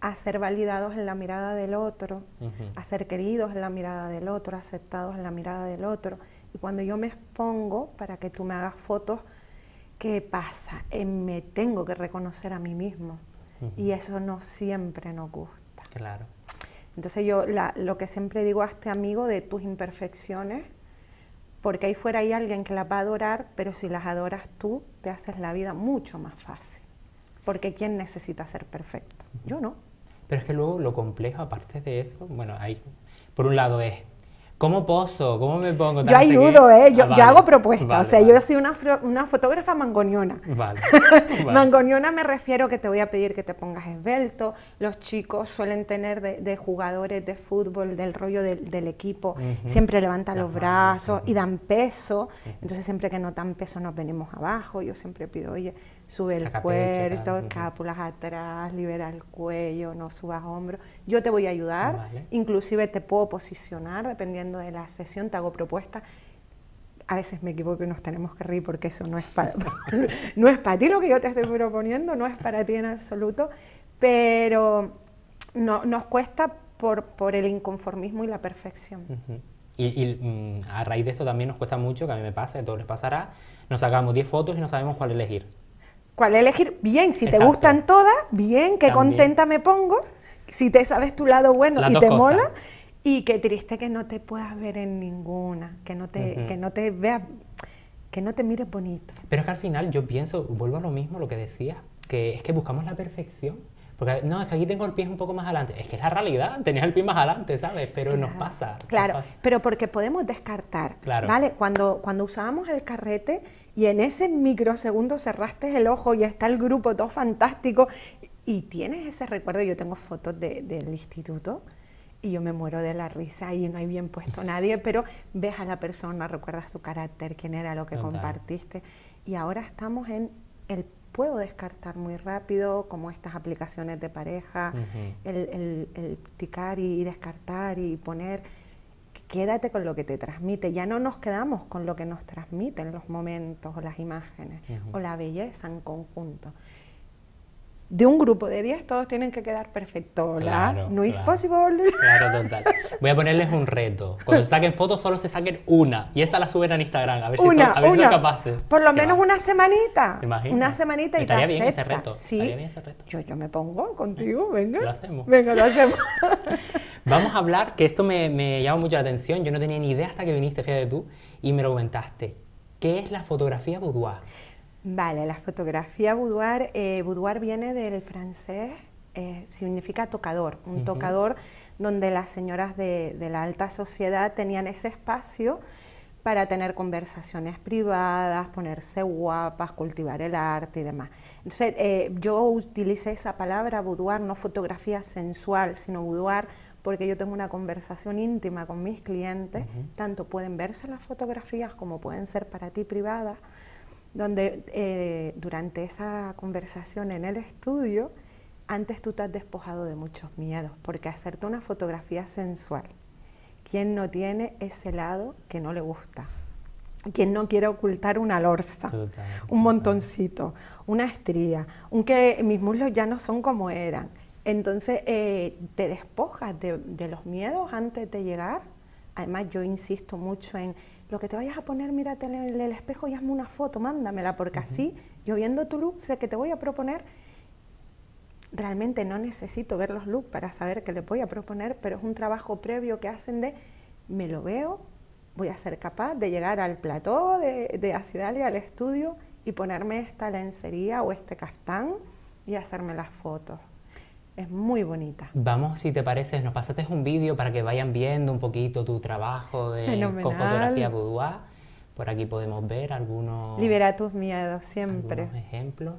a ser validados en la mirada del otro, uh-huh. a ser queridos en la mirada del otro, aceptados en la mirada del otro. Y cuando yo me expongo para que tú me hagas fotos, ¿qué pasa? Eh, me tengo que reconocer a mí mismo uh-huh. y eso no siempre nos gusta. Claro. Entonces yo la, lo que siempre digo a este amigo de tus imperfecciones, porque ahí fuera hay alguien que las va a adorar, pero si las adoras tú, te haces la vida mucho más fácil. Porque ¿quién necesita ser perfecto? Uh-huh. Yo no. Pero es que luego lo complejo, aparte de eso, bueno, hay, por un lado es ¿Cómo poso? ¿Cómo me pongo? Yo ayudo, ¿eh? Yo, ah, vale, yo hago propuestas. Vale, o sea, vale. Yo soy una, una fotógrafa mangoniona. Vale. Vale. Mangoniona me refiero que te voy a pedir que te pongas esbelto. Los chicos suelen tener de, de jugadores de fútbol, del rollo de, del equipo. Uh-huh. Siempre levantan los brazos uh-huh. y dan peso. Uh-huh. Entonces, siempre que notan peso nos venimos abajo. Yo siempre pido, oye, sube el cuerpo, escápulas atrás, libera el cuello, no subas hombros. Yo te voy a ayudar. Vale. Inclusive te puedo posicionar dependiendo de la sesión, te hago propuestas. A veces me equivoco y nos tenemos que reír porque eso no es para no es para ti lo que yo te estoy proponiendo, no es para ti en absoluto, pero no, nos cuesta por, por el inconformismo y la perfección. Uh-huh. Y, y a raíz de esto también nos cuesta mucho, que a mí me pasa, que a todos les pasará, nos sacamos diez fotos y no sabemos cuál elegir. ¿Cuál elegir? Bien, si Exacto. te gustan todas, bien, qué contenta me pongo, si te sabes tu lado bueno Las y te cosas. mola. Y qué triste que no te puedas ver en ninguna, que no te, uh-huh. que no te veas, que no te mires bonito. Pero es que al final yo pienso, vuelvo a lo mismo, lo que decías, que es que buscamos la perfección. Porque no, es que aquí tengo el pie un poco más adelante. Es que es la realidad, tenías el pie más adelante, ¿sabes? Pero claro, nos pasa. Claro, nos pasa. Pero porque podemos descartar, claro. ¿vale? Cuando, cuando usábamos el carrete y en ese microsegundo cerraste el ojo y está el grupo todo fantástico y tienes ese recuerdo, yo tengo fotos de, del instituto, y yo me muero de la risa y no hay bien puesto nadie, pero ves a la persona, recuerdas su carácter, quién era, lo que Total. compartiste. Y ahora estamos en el puedo descartar muy rápido, como estas aplicaciones de pareja, uh-huh. el, el, el ticar y, y descartar y poner, quédate con lo que te transmite. Ya no nos quedamos con lo que nos transmiten los momentos o las imágenes uh-huh. o la belleza en conjunto. De un grupo de diez, todos tienen que quedar perfectos, claro, no es claro. posible. Claro, total. Voy a ponerles un reto. Cuando saquen fotos, solo se saquen una. Y esa la suben en Instagram, a ver una, si son, a ver si son capaces. Por lo menos vas? una semanita. Imagínate. Una semanita me y te acepta. Bien ese reto. Sí. Estaría bien ese reto. Yo, yo me pongo contigo, venga. Lo hacemos. Venga, lo hacemos. Vamos a hablar, que esto me, me llama mucho la atención. Yo no tenía ni idea hasta que viniste, fíjate tú, y me lo comentaste. ¿Qué es la fotografía boudoir? Vale, la fotografía boudoir, eh, boudoir viene del francés, eh, significa tocador, un uh-huh. tocador donde las señoras de, de la alta sociedad tenían ese espacio para tener conversaciones privadas, ponerse guapas, cultivar el arte y demás. Entonces, eh, yo utilicé esa palabra boudoir, no fotografía sensual, sino boudoir, porque yo tengo una conversación íntima con mis clientes, uh-huh. tanto pueden verse las fotografías como pueden ser para ti privadas, donde eh, durante esa conversación en el estudio, antes tú te has despojado de muchos miedos, porque hacerte una fotografía sensual, quien no tiene ese lado que no le gusta, quien no quiere ocultar una lorza, total, un montoncito, total. una estría, un que mis muslos ya no son como eran, entonces eh, te despojas de, de los miedos antes de llegar. Además, yo insisto mucho en lo que te vayas a poner, mírate en el, en el espejo y hazme una foto, mándamela, porque uh-huh. así, yo viendo tu look, sé que te voy a proponer. Realmente no necesito ver los looks para saber qué le voy a proponer, pero es un trabajo previo que hacen de, me lo veo, voy a ser capaz de llegar al plató de, de Acidalia, al estudio, y ponerme esta lencería o este castán y hacerme las fotos. Es muy bonita. Vamos, si te parece, nos pasaste un vídeo para que vayan viendo un poquito tu trabajo de, con fotografía boudoir. Por aquí podemos ver algunos... Libera tus miedos, siempre. Algunos ejemplos.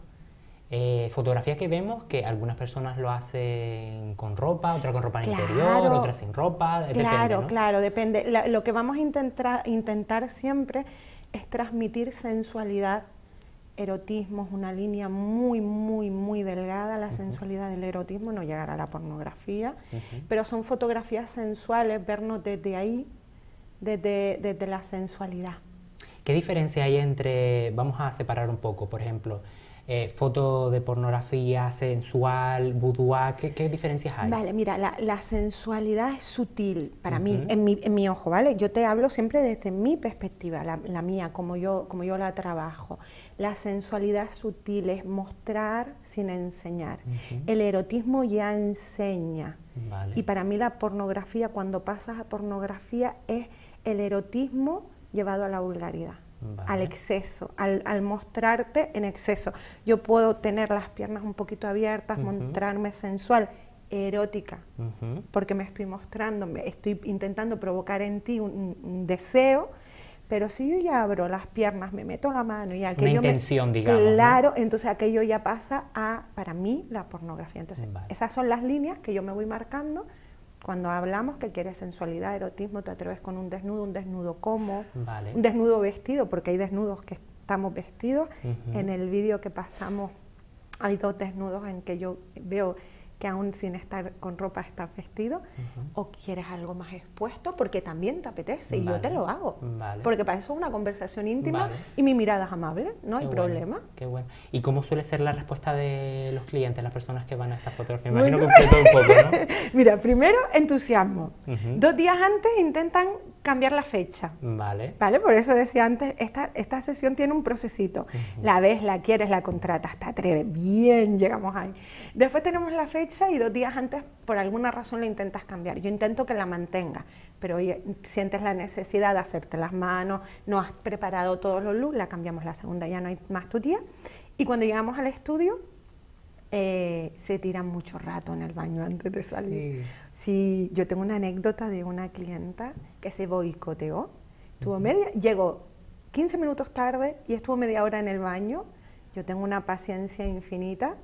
Eh, fotografías que vemos que algunas personas lo hacen con ropa, otras con ropa claro. interior, otras sin ropa. Claro, depende, ¿no? claro, depende. La, lo que vamos a intentar, intentar siempre es transmitir sensualidad. Erotismo es una línea muy, muy, muy delgada. La uh-huh. sensualidad del erotismo no llegará a la pornografía, uh-huh. pero son fotografías sensuales, vernos desde ahí, desde, desde la sensualidad. ¿Qué diferencia hay entre, vamos a separar un poco, por ejemplo, eh, foto de pornografía sensual, boudoir, ¿qué, qué diferencias hay? Vale, mira, la, la sensualidad es sutil para uh-huh. mí, en mi, en mi ojo, ¿vale? Yo te hablo siempre desde mi perspectiva, la, la mía, como yo, como yo la trabajo. La sensualidad sutil es mostrar sin enseñar. Uh-huh. El erotismo ya enseña. Vale. Y para mí la pornografía, cuando pasas a pornografía, es el erotismo llevado a la vulgaridad, vale. al exceso, al, al mostrarte en exceso. Yo puedo tener las piernas un poquito abiertas, uh-huh. mostrarme sensual erótica, uh-huh. porque me estoy mostrando, me estoy intentando provocar en ti un, un deseo, pero si yo ya abro las piernas, me meto la mano y aquello... Una intención, me, digamos. Claro, ¿no? Entonces aquello ya pasa a, para mí, la pornografía. Entonces vale. esas son las líneas que yo me voy marcando cuando hablamos que quieres sensualidad, erotismo, te atreves con un desnudo, un desnudo como, vale. un desnudo vestido, porque hay desnudos que estamos vestidos. Uh-huh. En el vídeo que pasamos hay dos desnudos en que yo veo... que aún sin estar con ropa estás vestido, uh-huh. o quieres algo más expuesto porque también te apetece vale. y yo te lo hago. Vale. Porque para eso es una conversación íntima vale. y mi mirada es amable, no hay problema. Qué bueno. ¿Y cómo suele ser la respuesta de los clientes, las personas que van a estas fotos? Me imagino bueno. que un poco, ¿no? Mira, primero, entusiasmo. Uh-huh. Dos días antes intentan cambiar la fecha. Vale. Vale, por eso decía antes, esta, esta sesión tiene un procesito. Uh-huh. La ves, la quieres, la contratas, te atreves, bien, llegamos ahí. Después tenemos la fecha y dos días antes por alguna razón la intentas cambiar. Yo intento que la mantenga, pero oye, sientes la necesidad de hacerte las manos, no has preparado todos los looks, la cambiamos la segunda, ya no hay más tu tía. Y cuando llegamos al estudio, eh, se tiran mucho rato en el baño antes de salir. Sí. Sí, yo tengo una anécdota de una clienta que se boicoteó, estuvo media, llegó quince minutos tarde y estuvo media hora en el baño. Yo tengo una paciencia infinita,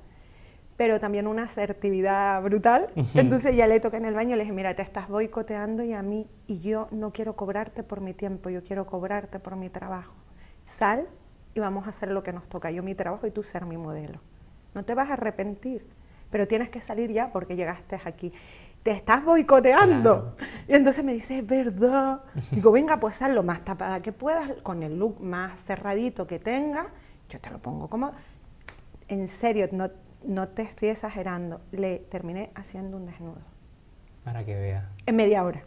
pero también una asertividad brutal. Uh-huh. Entonces ya le toqué en el baño y le dije, mira, te estás boicoteando y a mí, y yo no quiero cobrarte por mi tiempo, yo quiero cobrarte por mi trabajo. Sal y vamos a hacer lo que nos toca, yo mi trabajo y tú ser mi modelo. No te vas a arrepentir, pero tienes que salir ya porque llegaste aquí. Te estás boicoteando. Claro. Y entonces me dice, es verdad. Digo, venga, pues sal lo más tapada que puedas, con el look más cerradito que tengas, yo te lo pongo como... En serio, no... No te estoy exagerando, le terminé haciendo un desnudo. Para que vea. En media hora.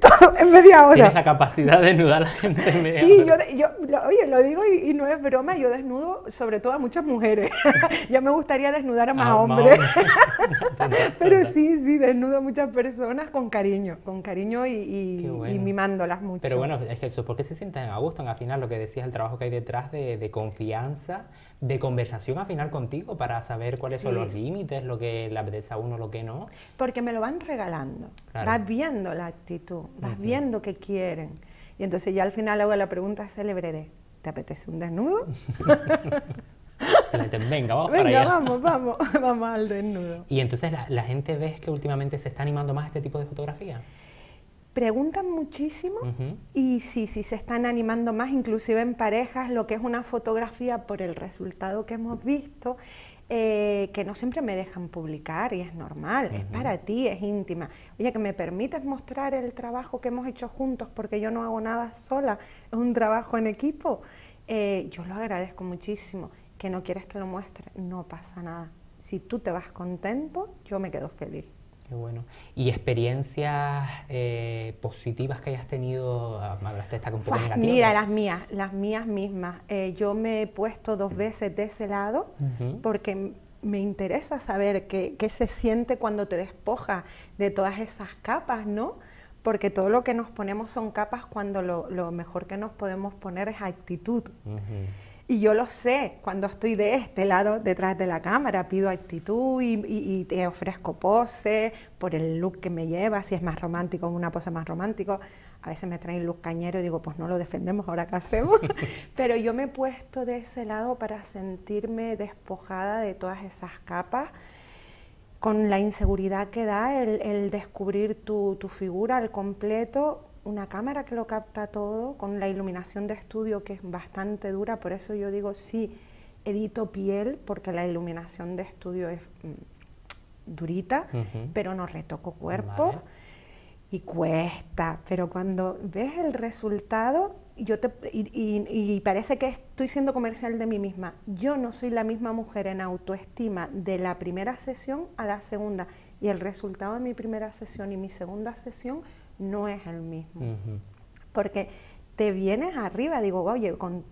Todo en media hora. Tienes la capacidad de desnudar a la gente en media sí, hora. Sí, yo, yo lo, oye, lo digo y, y no es broma, yo desnudo sobre todo a muchas mujeres. Ya me gustaría desnudar a más ah, hombres. Más hombres. Pero sí, sí, desnudo a muchas personas con cariño, con cariño y, y, bueno. y mimándolas mucho. Pero bueno, es que ¿por qué se sienten a gusto? Al final lo que decías, el trabajo que hay detrás de, de confianza, de conversación al final contigo para saber cuáles sí. son los límites, lo que le apetece a uno, lo que no. Porque me lo van regalando, claro. vas viendo la actitud, vas uh-huh. viendo qué quieren. Y entonces ya al final hago la pregunta célebre de, ¿te apetece un desnudo? Venga, vamos Venga, para allá. vamos, vamos, vamos al desnudo. Y entonces la, la gente ves que últimamente se está animando más a este tipo de fotografía. Preguntan muchísimo uh-huh. y sí, sí, se están animando más, inclusive en parejas, lo que es una fotografía por el resultado que hemos visto, eh, que no siempre me dejan publicar y es normal, uh-huh. es para ti, es íntima. Oye, que me permites mostrar el trabajo que hemos hecho juntos porque yo no hago nada sola, es un trabajo en equipo. Eh, yo lo agradezco muchísimo, que no quieres que lo muestre, no pasa nada. Si tú te vas contento, yo me quedo feliz. Qué bueno. ¿Y experiencias eh, positivas que hayas tenido? Me hablaste esta con un poco negativa. Mira, las mías, las mías mismas. Eh, yo me he puesto dos veces de ese lado uh-huh. porque me interesa saber qué, qué se siente cuando te despojas de todas esas capas, ¿no? Porque todo lo que nos ponemos son capas cuando lo, lo mejor que nos podemos poner es actitud. Uh-huh. Y yo lo sé, cuando estoy de este lado, detrás de la cámara, pido actitud y, y, y te ofrezco poses por el look que me lleva, si es más romántico, una pose más romántico. A veces me traen look cañero y digo, pues no lo defendemos, ¿ahora qué hacemos? Pero yo me he puesto de ese lado para sentirme despojada de todas esas capas, con la inseguridad que da el, el descubrir tu, tu figura al completo, una cámara que lo capta todo, con la iluminación de estudio que es bastante dura, por eso yo digo sí, edito piel, porque la iluminación de estudio es mm, durita, uh-huh. pero no retoco cuerpo vale. y cuesta, pero cuando ves el resultado, yo te, y, y, y parece que estoy siendo comercial de mí misma, yo no soy la misma mujer en autoestima de la primera sesión a la segunda, y el resultado de mi primera sesión y mi segunda sesión no es el mismo, uh-huh. porque te vienes arriba, digo, oye, con,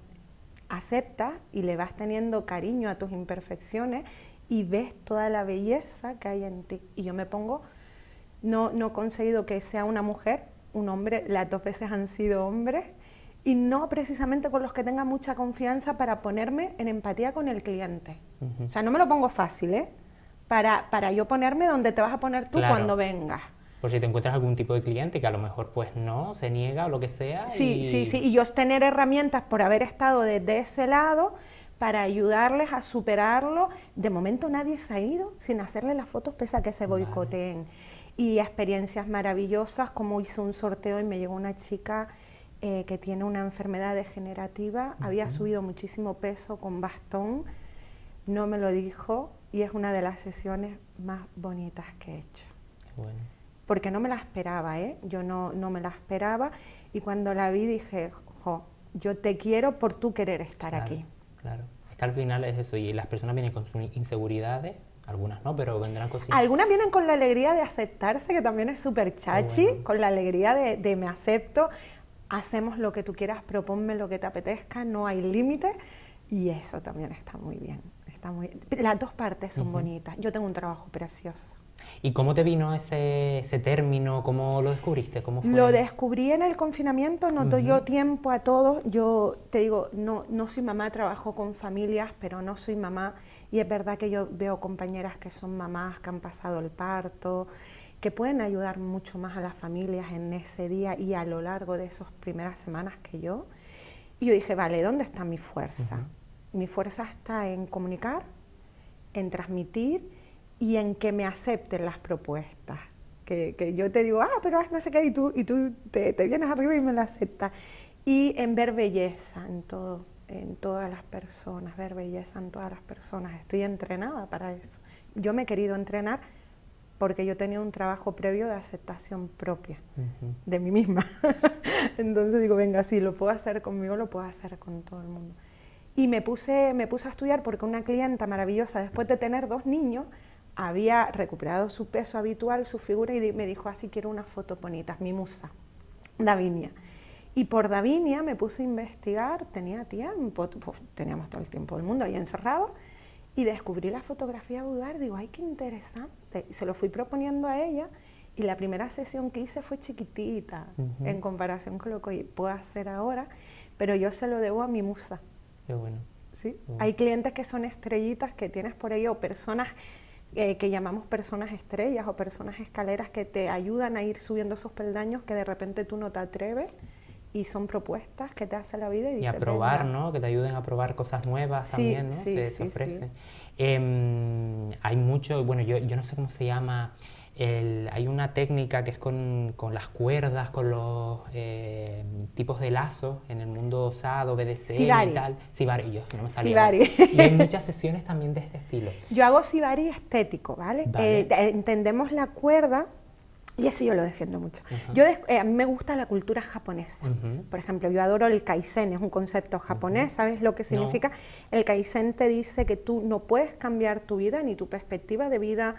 aceptas y le vas teniendo cariño a tus imperfecciones y ves toda la belleza que hay en ti. Y yo me pongo, no, no he conseguido que sea una mujer, un hombre, las dos veces han sido hombres, y no precisamente con los que tenga mucha confianza para ponerme en empatía con el cliente. Uh-huh. O sea, no me lo pongo fácil, ¿eh? para, para yo ponerme donde te vas a poner tú, claro, cuando vengas. Por si te encuentras algún tipo de cliente que a lo mejor pues no, se niega o lo que sea. Sí, y... sí, sí, y yo tener herramientas por haber estado desde ese lado para ayudarles a superarlo. De momento nadie se ha ido sin hacerle las fotos pese a que se boicoteen. Vale. Y experiencias maravillosas, como hice un sorteo y me llegó una chica eh, que tiene una enfermedad degenerativa, uh-huh, había subido muchísimo peso con bastón, no me lo dijo y es una de las sesiones más bonitas que he hecho. Bueno. Porque no me la esperaba, ¿eh? Yo no, no me la esperaba y cuando la vi dije, jo, yo te quiero por tú querer estar, claro, aquí. Claro, es que al final es eso, y las personas vienen con sus inseguridades, algunas no, pero vendrán con... Algunas vienen con la alegría de aceptarse, que también es súper chachi, bueno, con la alegría de, de me acepto, hacemos lo que tú quieras, proponme lo que te apetezca, no hay límite, y eso también está muy bien, está muy bien. Las dos partes son, uh-huh, bonitas, yo tengo un trabajo precioso. ¿Y cómo te vino ese, ese término? ¿Cómo lo descubriste? ¿Cómo fue? Lo descubrí en el confinamiento, no doy yo tiempo a todo. Yo te digo, no, no soy mamá, trabajo con familias, pero no soy mamá. Y es verdad que yo veo compañeras que son mamás, que han pasado el parto, que pueden ayudar mucho más a las familias en ese día y a lo largo de esas primeras semanas que yo. Y yo dije, vale, ¿dónde está mi fuerza? Uh-huh. Mi fuerza está en comunicar, en transmitir, y en que me acepten las propuestas, que, que yo te digo, ah, pero no sé qué, y tú, y tú te, te vienes arriba y me la aceptas, y en ver belleza en, todo, en todas las personas, ver belleza en todas las personas, estoy entrenada para eso, yo me he querido entrenar porque yo tenía un trabajo previo de aceptación propia, uh-huh, de mí misma, entonces digo, venga, si lo puedo hacer conmigo, lo puedo hacer con todo el mundo, y me puse, me puse a estudiar porque una clienta maravillosa, después de tener dos niños, había recuperado su peso habitual, su figura, y me dijo, así quiero unas fotos bonitas, mi musa, Davinia. Y por Davinia me puse a investigar, tenía tiempo, pues, teníamos todo el tiempo del mundo ahí encerrado, y descubrí la fotografía boudoir, digo, ay, qué interesante, y se lo fui proponiendo a ella, y la primera sesión que hice fue chiquitita, uh-huh, en comparación con lo que puedo hacer ahora, pero yo se lo debo a mi musa. Qué bueno. ¿Sí? Uh-huh. Hay clientes que son estrellitas que tienes por ello, o personas... Eh, que llamamos personas estrellas o personas escaleras que te ayudan a ir subiendo esos peldaños que de repente tú no te atreves y son propuestas que te hace la vida. Y, y dice, a probar, venga, ¿no? Que te ayuden a probar cosas nuevas, sí, también, ¿no? Sí, se, sí, se ofrece. Sí. Eh, hay mucho, bueno, yo, yo no sé cómo se llama, el, hay una técnica que es con, con las cuerdas, con los eh, tipos de lazos en el mundo osado, B D C M shibari y tal. Shibari, yo no me salía. Y hay muchas sesiones también de este estilo. Yo hago shibari estético, ¿vale? Vale. Eh, entendemos la cuerda y eso yo lo defiendo mucho. Uh-huh. Yo de, eh, a mí me gusta la cultura japonesa. Uh-huh. Por ejemplo, yo adoro el kaizen, es un concepto japonés, uh-huh, ¿sabes lo que significa? No. El kaizen te dice que tú no puedes cambiar tu vida ni tu perspectiva de vida,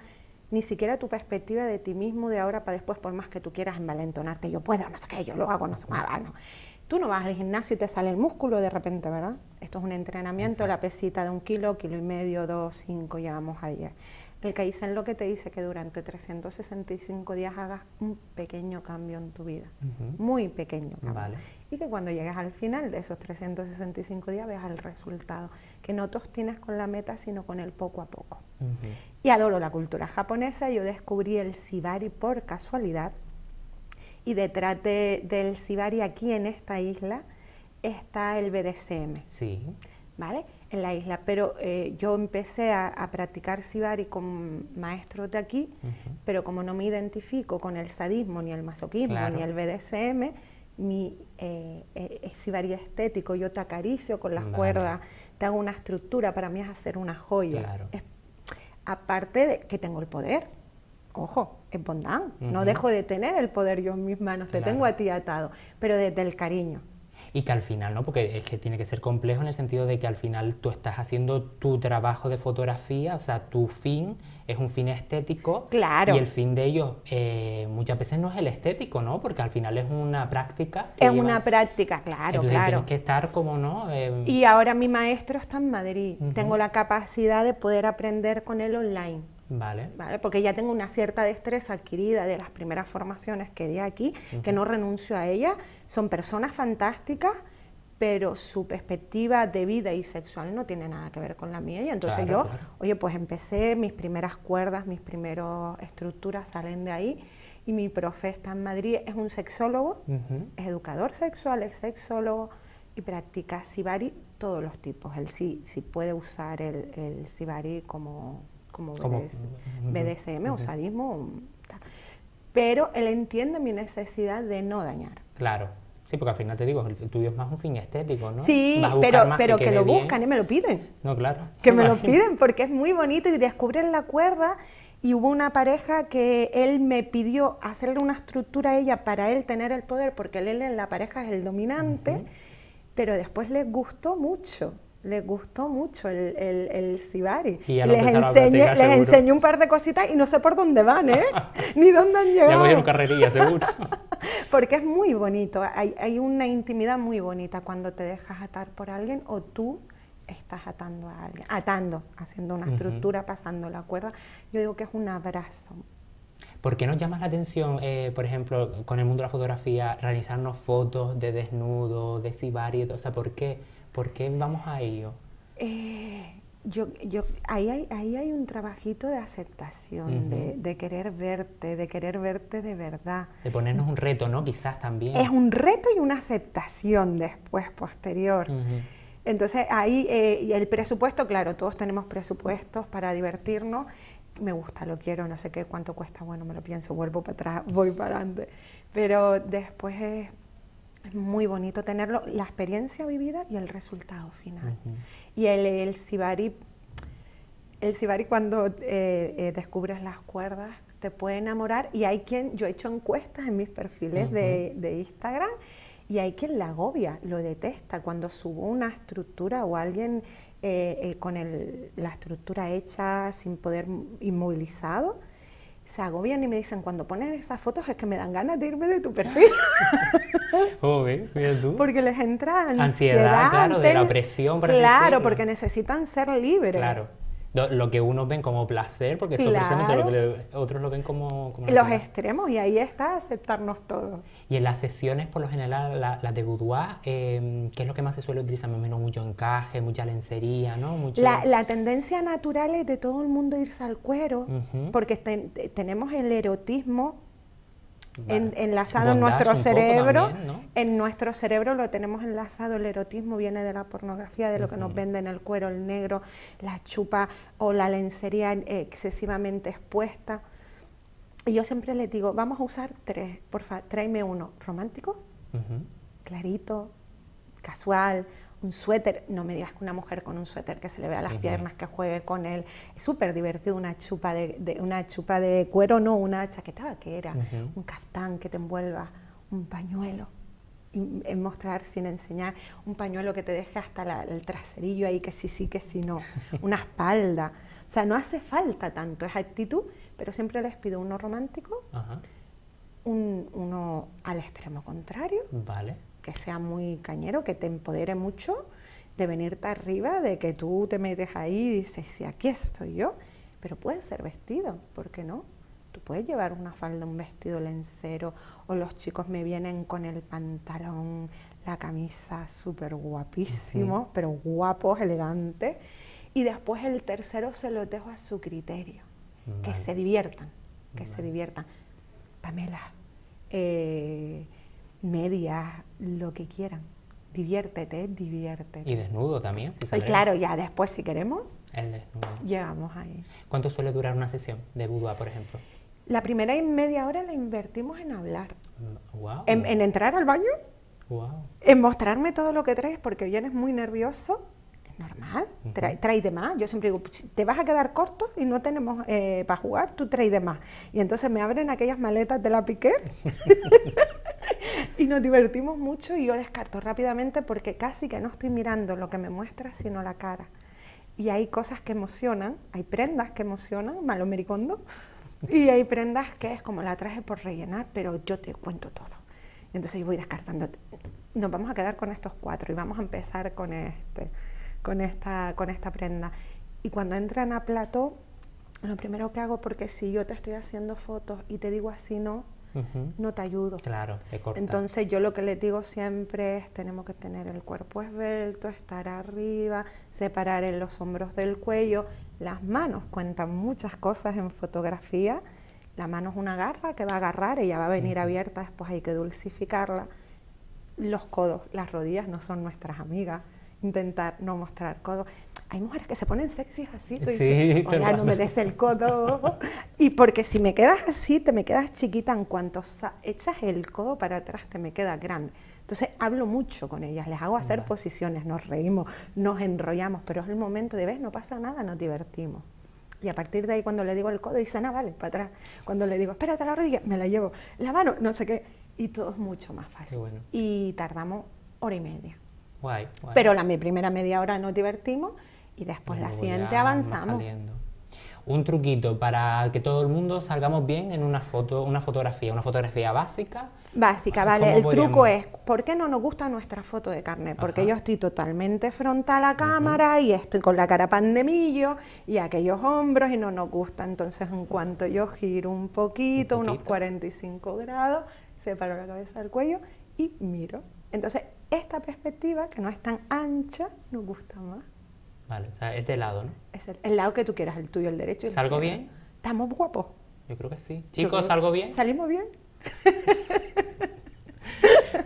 ni siquiera tu perspectiva de ti mismo de ahora para después, por más que tú quieras envalentonarte, yo puedo, no sé qué, yo lo hago, no sé nada, no. Tú no vas al gimnasio y te sale el músculo de repente, ¿verdad? Esto es un entrenamiento, exacto, la pesita de un kilo, kilo y medio, dos, cinco, llevamos a diez. El kaizen lo que te dice que durante trescientos sesenta y cinco días hagas un pequeño cambio en tu vida, uh-huh, muy pequeño cambio. Vale. Y que cuando llegues al final de esos trescientos sesenta y cinco días veas el resultado, que no te obstines con la meta, sino con el poco a poco. Uh-huh. Y adoro la cultura japonesa, yo descubrí el shibari por casualidad, y detrás de, del shibari aquí en esta isla está el B D C M. Sí. ¿Vale? En la isla, pero eh, yo empecé a, a practicar shibari con maestros de aquí, uh-huh, pero como no me identifico con el sadismo, ni el masoquismo, claro, ni el B D S M, mi eh, eh, shibari estético, yo te acaricio con las, vale, cuerdas, te hago una estructura, para mí es hacer una joya. Claro. Es, aparte de que tengo el poder, ojo, es bondad, uh-huh, no dejo de tener el poder yo en mis manos, te, claro, tengo a ti atado, pero desde el cariño. Y que al final, ¿no? Porque es que tiene que ser complejo en el sentido de que al final tú estás haciendo tu trabajo de fotografía, o sea, tu fin es un fin estético. Claro. Y el fin de ellos eh, muchas veces no es el estético, ¿no? Porque al final es una práctica. Es lleva... una práctica, claro, entonces, claro. Tienes que estar como, ¿no? Eh... Y ahora mi maestro está en Madrid. Uh-huh. Tengo la capacidad de poder aprender con él online. Vale. Vale. Porque ya tengo una cierta destreza adquirida de las primeras formaciones que di aquí, uh-huh, que no renuncio a ella. Son personas fantásticas, pero su perspectiva de vida y sexual no tiene nada que ver con la mía. Y entonces claro, yo, claro. oye, pues empecé, mis primeras cuerdas, mis primeras estructuras salen de ahí. Y mi profe está en Madrid, es un sexólogo, uh-huh. es educador sexual, es sexólogo y practica shibari todos los tipos. Él sí, sí puede usar el, el shibari como, como B D S M uh-huh. o sadismo, tal. Pero él entiende mi necesidad de no dañar. Claro. Sí, porque al final te digo, el, el tuyo es más un fin estético, ¿no? Sí, pero, pero que, que lo bien. buscan y me lo piden. No, claro. Que me lo piden porque es muy bonito y descubren la cuerda. Y hubo una pareja que él me pidió hacerle una estructura a ella para él tener el poder, porque él en la pareja es el dominante, uh-huh. pero después les gustó mucho, les gustó mucho el, el, el shibari. Y les enseñé, les enseñé un par de cositas y no sé por dónde van, ¿eh? Ni dónde han llegado. Ya voy a ir a carrerilla, seguro. Porque es muy bonito, hay, hay una intimidad muy bonita cuando te dejas atar por alguien o tú estás atando a alguien, atando, haciendo una uh-huh. estructura, pasando la cuerda. Yo digo que es un abrazo. ¿Por qué nos llama la atención, eh, por ejemplo, con el mundo de la fotografía, realizarnos fotos de desnudo, de shibari? O sea, ¿por qué? ¿Por qué vamos a ello? Eh, yo, yo, ahí, hay, ahí hay un trabajito de aceptación, uh-huh. de, de querer verte, de querer verte de verdad. De ponernos un reto, ¿no? Quizás también. Es un reto y una aceptación después, posterior. Uh-huh. Entonces, ahí eh, y el presupuesto, claro, todos tenemos presupuestos para divertirnos. Me gusta, lo quiero, no sé qué, cuánto cuesta, bueno, me lo pienso, vuelvo para atrás, voy para adelante. Pero después es, es muy bonito tenerlo, la experiencia vivida y el resultado final. Uh-huh. Y el, el shibari, el shibari cuando eh, eh, descubres las cuerdas, te puede enamorar. Y hay quien, yo he hecho encuestas en mis perfiles uh-huh. de, de Instagram, y hay quien la agobia, lo detesta. Cuando subo una estructura o alguien eh, eh, con el, la estructura hecha, sin poder, inmovilizado, se agobian y me dicen, cuando ponen esas fotos es que me dan ganas de irme de tu perfil. Joder, mira tú. Porque les entra ansiedad. Ansiedad, claro, de la opresión. Para claro, porque necesitan ser libres. Claro. Lo que unos ven como placer, porque eso claro. precisamente lo que otros lo ven como... como los extremos, y ahí está aceptarnos todos. Y en las sesiones, por lo general, las la de boudoir, eh, ¿qué es lo que más se suele utilizar? Más o menos mucho encaje, mucha lencería, ¿no? Mucho... La, la tendencia natural es de todo el mundo irse al cuero, uh-huh. porque ten, tenemos el erotismo... Vale. enlazado en nuestro cerebro, también, ¿no? En nuestro cerebro lo tenemos enlazado, el erotismo viene de la pornografía, de lo uh-huh. que nos venden, el cuero, el negro, la chupa o la lencería excesivamente expuesta. Y yo siempre les digo, vamos a usar tres, por favor, tráeme uno romántico, uh-huh. clarito, casual, un suéter, no me digas que una mujer con un suéter que se le vea las uh-huh. piernas, que juegue con él, es súper divertido, una chupa de, de, una chupa de cuero, no, una chaqueta vaquera, uh-huh. un caftán que te envuelva, un pañuelo, y, en mostrar sin enseñar, un pañuelo que te deje hasta la, el traserillo ahí, que sí, sí, que sí, no, una espalda, o sea, no hace falta tanto, es actitud, pero siempre les pido uno romántico, uh-huh. un, uno al extremo contrario, vale. que sea muy cañero, que te empodere mucho, de venirte arriba, de que tú te metes ahí y dices, sí, aquí estoy yo, pero puede ser vestido, ¿por qué no? Tú puedes llevar una falda, un vestido lencero, o los chicos me vienen con el pantalón, la camisa, súper guapísimos, uh-huh. pero guapos, elegantes, y después el tercero se lo dejo a su criterio, vale. que se diviertan, que vale. se diviertan. Pamela, eh... medias, lo que quieran, diviértete, diviértete. Y desnudo también, si sale. Claro, ya después si queremos, el desnudo. Llegamos ahí. ¿Cuánto suele durar una sesión de boudoir, por ejemplo? La primera y media hora la invertimos en hablar, wow. en, en entrar al baño, wow. en mostrarme todo lo que traes, porque vienes muy nervioso, es normal, uh-huh. trae, trae de más. Yo siempre digo, te vas a quedar corto y no tenemos eh, para jugar, tú trae de más. Y entonces me abren aquellas maletas de la Piquer. Y nos divertimos mucho y yo descarto rápidamente porque casi que no estoy mirando lo que me muestra, sino la cara. Y hay cosas que emocionan, hay prendas que emocionan, malo mericondo, y hay prendas que es como la traje por rellenar, pero yo te cuento todo. Entonces yo voy descartando. Nos vamos a quedar con estos cuatro y vamos a empezar con, este, con, esta, con esta prenda. Y cuando entran a plató, lo primero que hago, porque si yo te estoy haciendo fotos y te digo así no, uh-huh. no te ayudo. Claro, te corta. Entonces yo lo que les digo siempre es, tenemos que tener el cuerpo esbelto, estar arriba, separar en los hombros del cuello. Las manos cuentan muchas cosas en fotografía. La mano es una garra que va a agarrar, ella va a venir uh-huh. abierta, después hay que dulcificarla. Los codos, las rodillas no son nuestras amigas. Intentar no mostrar codos. Hay mujeres que se ponen sexys así, tú dices, hola, no me des el codo. Y porque si me quedas así, te me quedas chiquita, en cuanto echas el codo para atrás, te me queda grande. Entonces hablo mucho con ellas, les hago hacer vale. posiciones, nos reímos, nos enrollamos, pero es el momento de, ves, no pasa nada, nos divertimos. Y a partir de ahí, cuando le digo el codo, dice, no, vale, para atrás. Cuando le digo, espérate la rodilla, me la llevo, la mano, no sé qué. Y todo es mucho más fácil. Bueno. Y tardamos hora y media. Guay, guay. Pero la mi primera media hora nos divertimos y después Luego la siguiente avanzamos. Un truquito para que todo el mundo salgamos bien en una foto, una fotografía, una fotografía básica. Básica, vale. El podríamos? truco es, ¿por qué no nos gusta nuestra foto de carnet? Porque Ajá. yo estoy totalmente frontal a cámara uh-huh. y estoy con la cara pandemillo y aquellos hombros y no nos gusta. Entonces, en cuanto yo giro un poquito, un poquito. unos cuarenta y cinco grados, separo la cabeza del cuello y miro. Entonces, esta perspectiva, que no es tan ancha, nos gusta más. Vale, o sea, es de lado, ¿no? Es el, el lado que tú quieras, el tuyo, el derecho. ¿Salgo bien? ¿Estamos guapos? Yo creo que sí. Chicos, ¿salgo bien? ¿Salimos bien?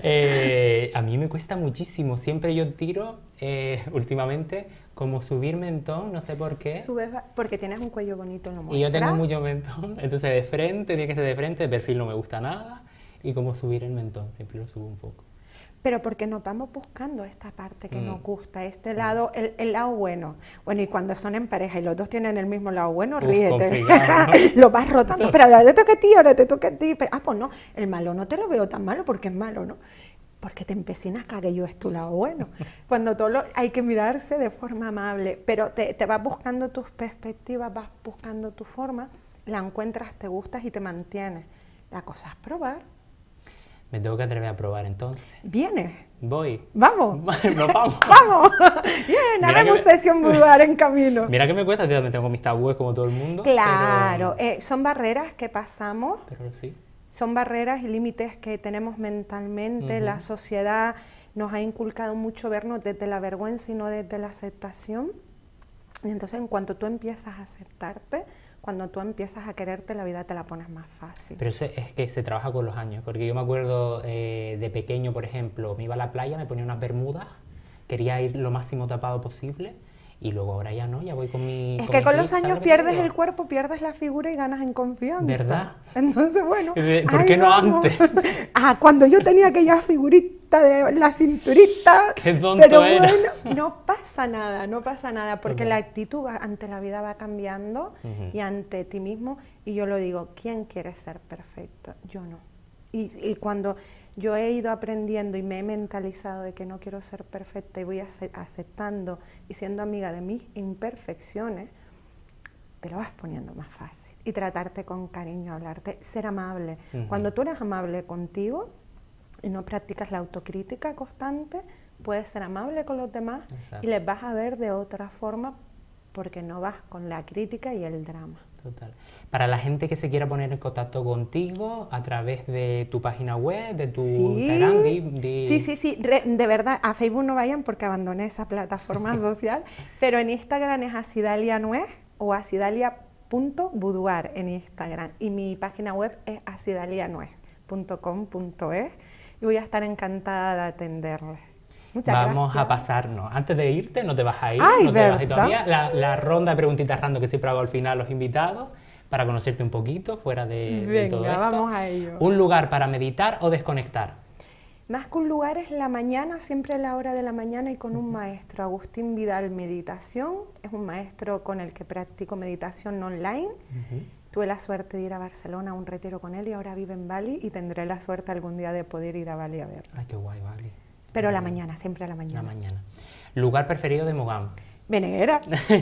eh, a mí me cuesta muchísimo. Siempre yo tiro, eh, últimamente, como subir mentón, no sé por qué. Subes, porque tienes un cuello bonito, no muestra. Y yo tengo mucho mentón, entonces de frente, tiene que ser de frente, de perfil no me gusta nada. Y como subir el mentón, siempre lo subo un poco. Pero porque nos vamos buscando esta parte que mm. nos gusta, este lado, el, el lado bueno. Bueno, y cuando son en pareja y los dos tienen el mismo lado bueno, Uf, ríete. Lo vas rotando, pero ahora te toca a ti, ahora te toca a ti. Pero, ah, pues no, el malo no te lo veo tan malo porque es malo, ¿no? Porque te empecinas que aquello es tu lado bueno. Cuando todo lo, hay que mirarse de forma amable, pero te, te vas buscando tus perspectivas, vas buscando tu forma, la encuentras, te gustas y te mantienes. La cosa es probar. Me tengo que atrever a probar entonces. ¿Vienes? Voy. ¡Vamos! ¡No, vamos! ¡Vamos! ¡Bien! Haremos sesión boudoir en camino. Mira que me cuesta, yo también tengo mis tabúes como todo el mundo. Claro, pero... eh, son barreras que pasamos. Pero sí. Son barreras y límites que tenemos mentalmente. Uh-huh. La sociedad nos ha inculcado mucho vernos desde la vergüenza y no desde la aceptación. Y entonces, en cuanto tú empiezas a aceptarte, cuando tú empiezas a quererte, la vida te la pones más fácil. Pero se, es que se trabaja con los años, porque yo me acuerdo eh, de pequeño, por ejemplo, me iba a la playa, me ponía unas bermudas, quería ir lo máximo tapado posible, y luego ahora ya no, ya voy con mi... Es con que mi con clip, los años pierdes el cuerpo, pierdes la figura y ganas en confianza. ¿Verdad? Entonces, bueno... ¿Por qué no vamos. antes? Ah, cuando yo tenía aquella figurita de la cinturita... ¡Qué tonto pero era! Bueno, no pasa nada, no pasa nada, porque la actitud va, ante la vida va cambiando uh-huh. y ante ti mismo, y yo lo digo, ¿quién quiere ser perfecto? Yo no. Y, y cuando... Yo he ido aprendiendo y me he mentalizado de que no quiero ser perfecta y voy aceptando y siendo amiga de mis imperfecciones, te lo vas poniendo más fácil. Y tratarte con cariño, hablarte, ser amable. Uh-huh. Cuando tú eres amable contigo y no practicas la autocrítica constante, puedes ser amable con los demás Exacto. y les vas a ver de otra forma porque no vas con la crítica y el drama. Total. Para la gente que se quiera poner en contacto contigo a través de tu página web, de tu sí. Instagram, di, di... sí, sí, sí, Re, de verdad, a Facebook no vayan porque abandoné esa plataforma social, pero en Instagram es Acidalia Nuez o acidalia punto boudoir en Instagram y mi página web es acidalia nuez punto com punto es y voy a estar encantada de atenderles. Muchas Vamos gracias. a pasarnos. Antes de irte, no te vas a ir, Ay, no te vas a ir todavía. La, la ronda de preguntitas random que siempre hago al final a los invitados para conocerte un poquito fuera de, Venga, de todo esto. Vamos a ello. ¿Un lugar para meditar o desconectar? Más que un lugar es la mañana, siempre a la hora de la mañana y con un maestro. Agustín Vidal, meditación. Es un maestro con el que practico meditación online. Uh-huh. Tuve la suerte de ir a Barcelona a un retiro con él y ahora vive en Bali y tendré la suerte algún día de poder ir a Bali a verlo. Ay, qué guay, Bali. Pero a la mañana, siempre a la mañana. La mañana. ¿Lugar preferido de Mogán? Veneguera.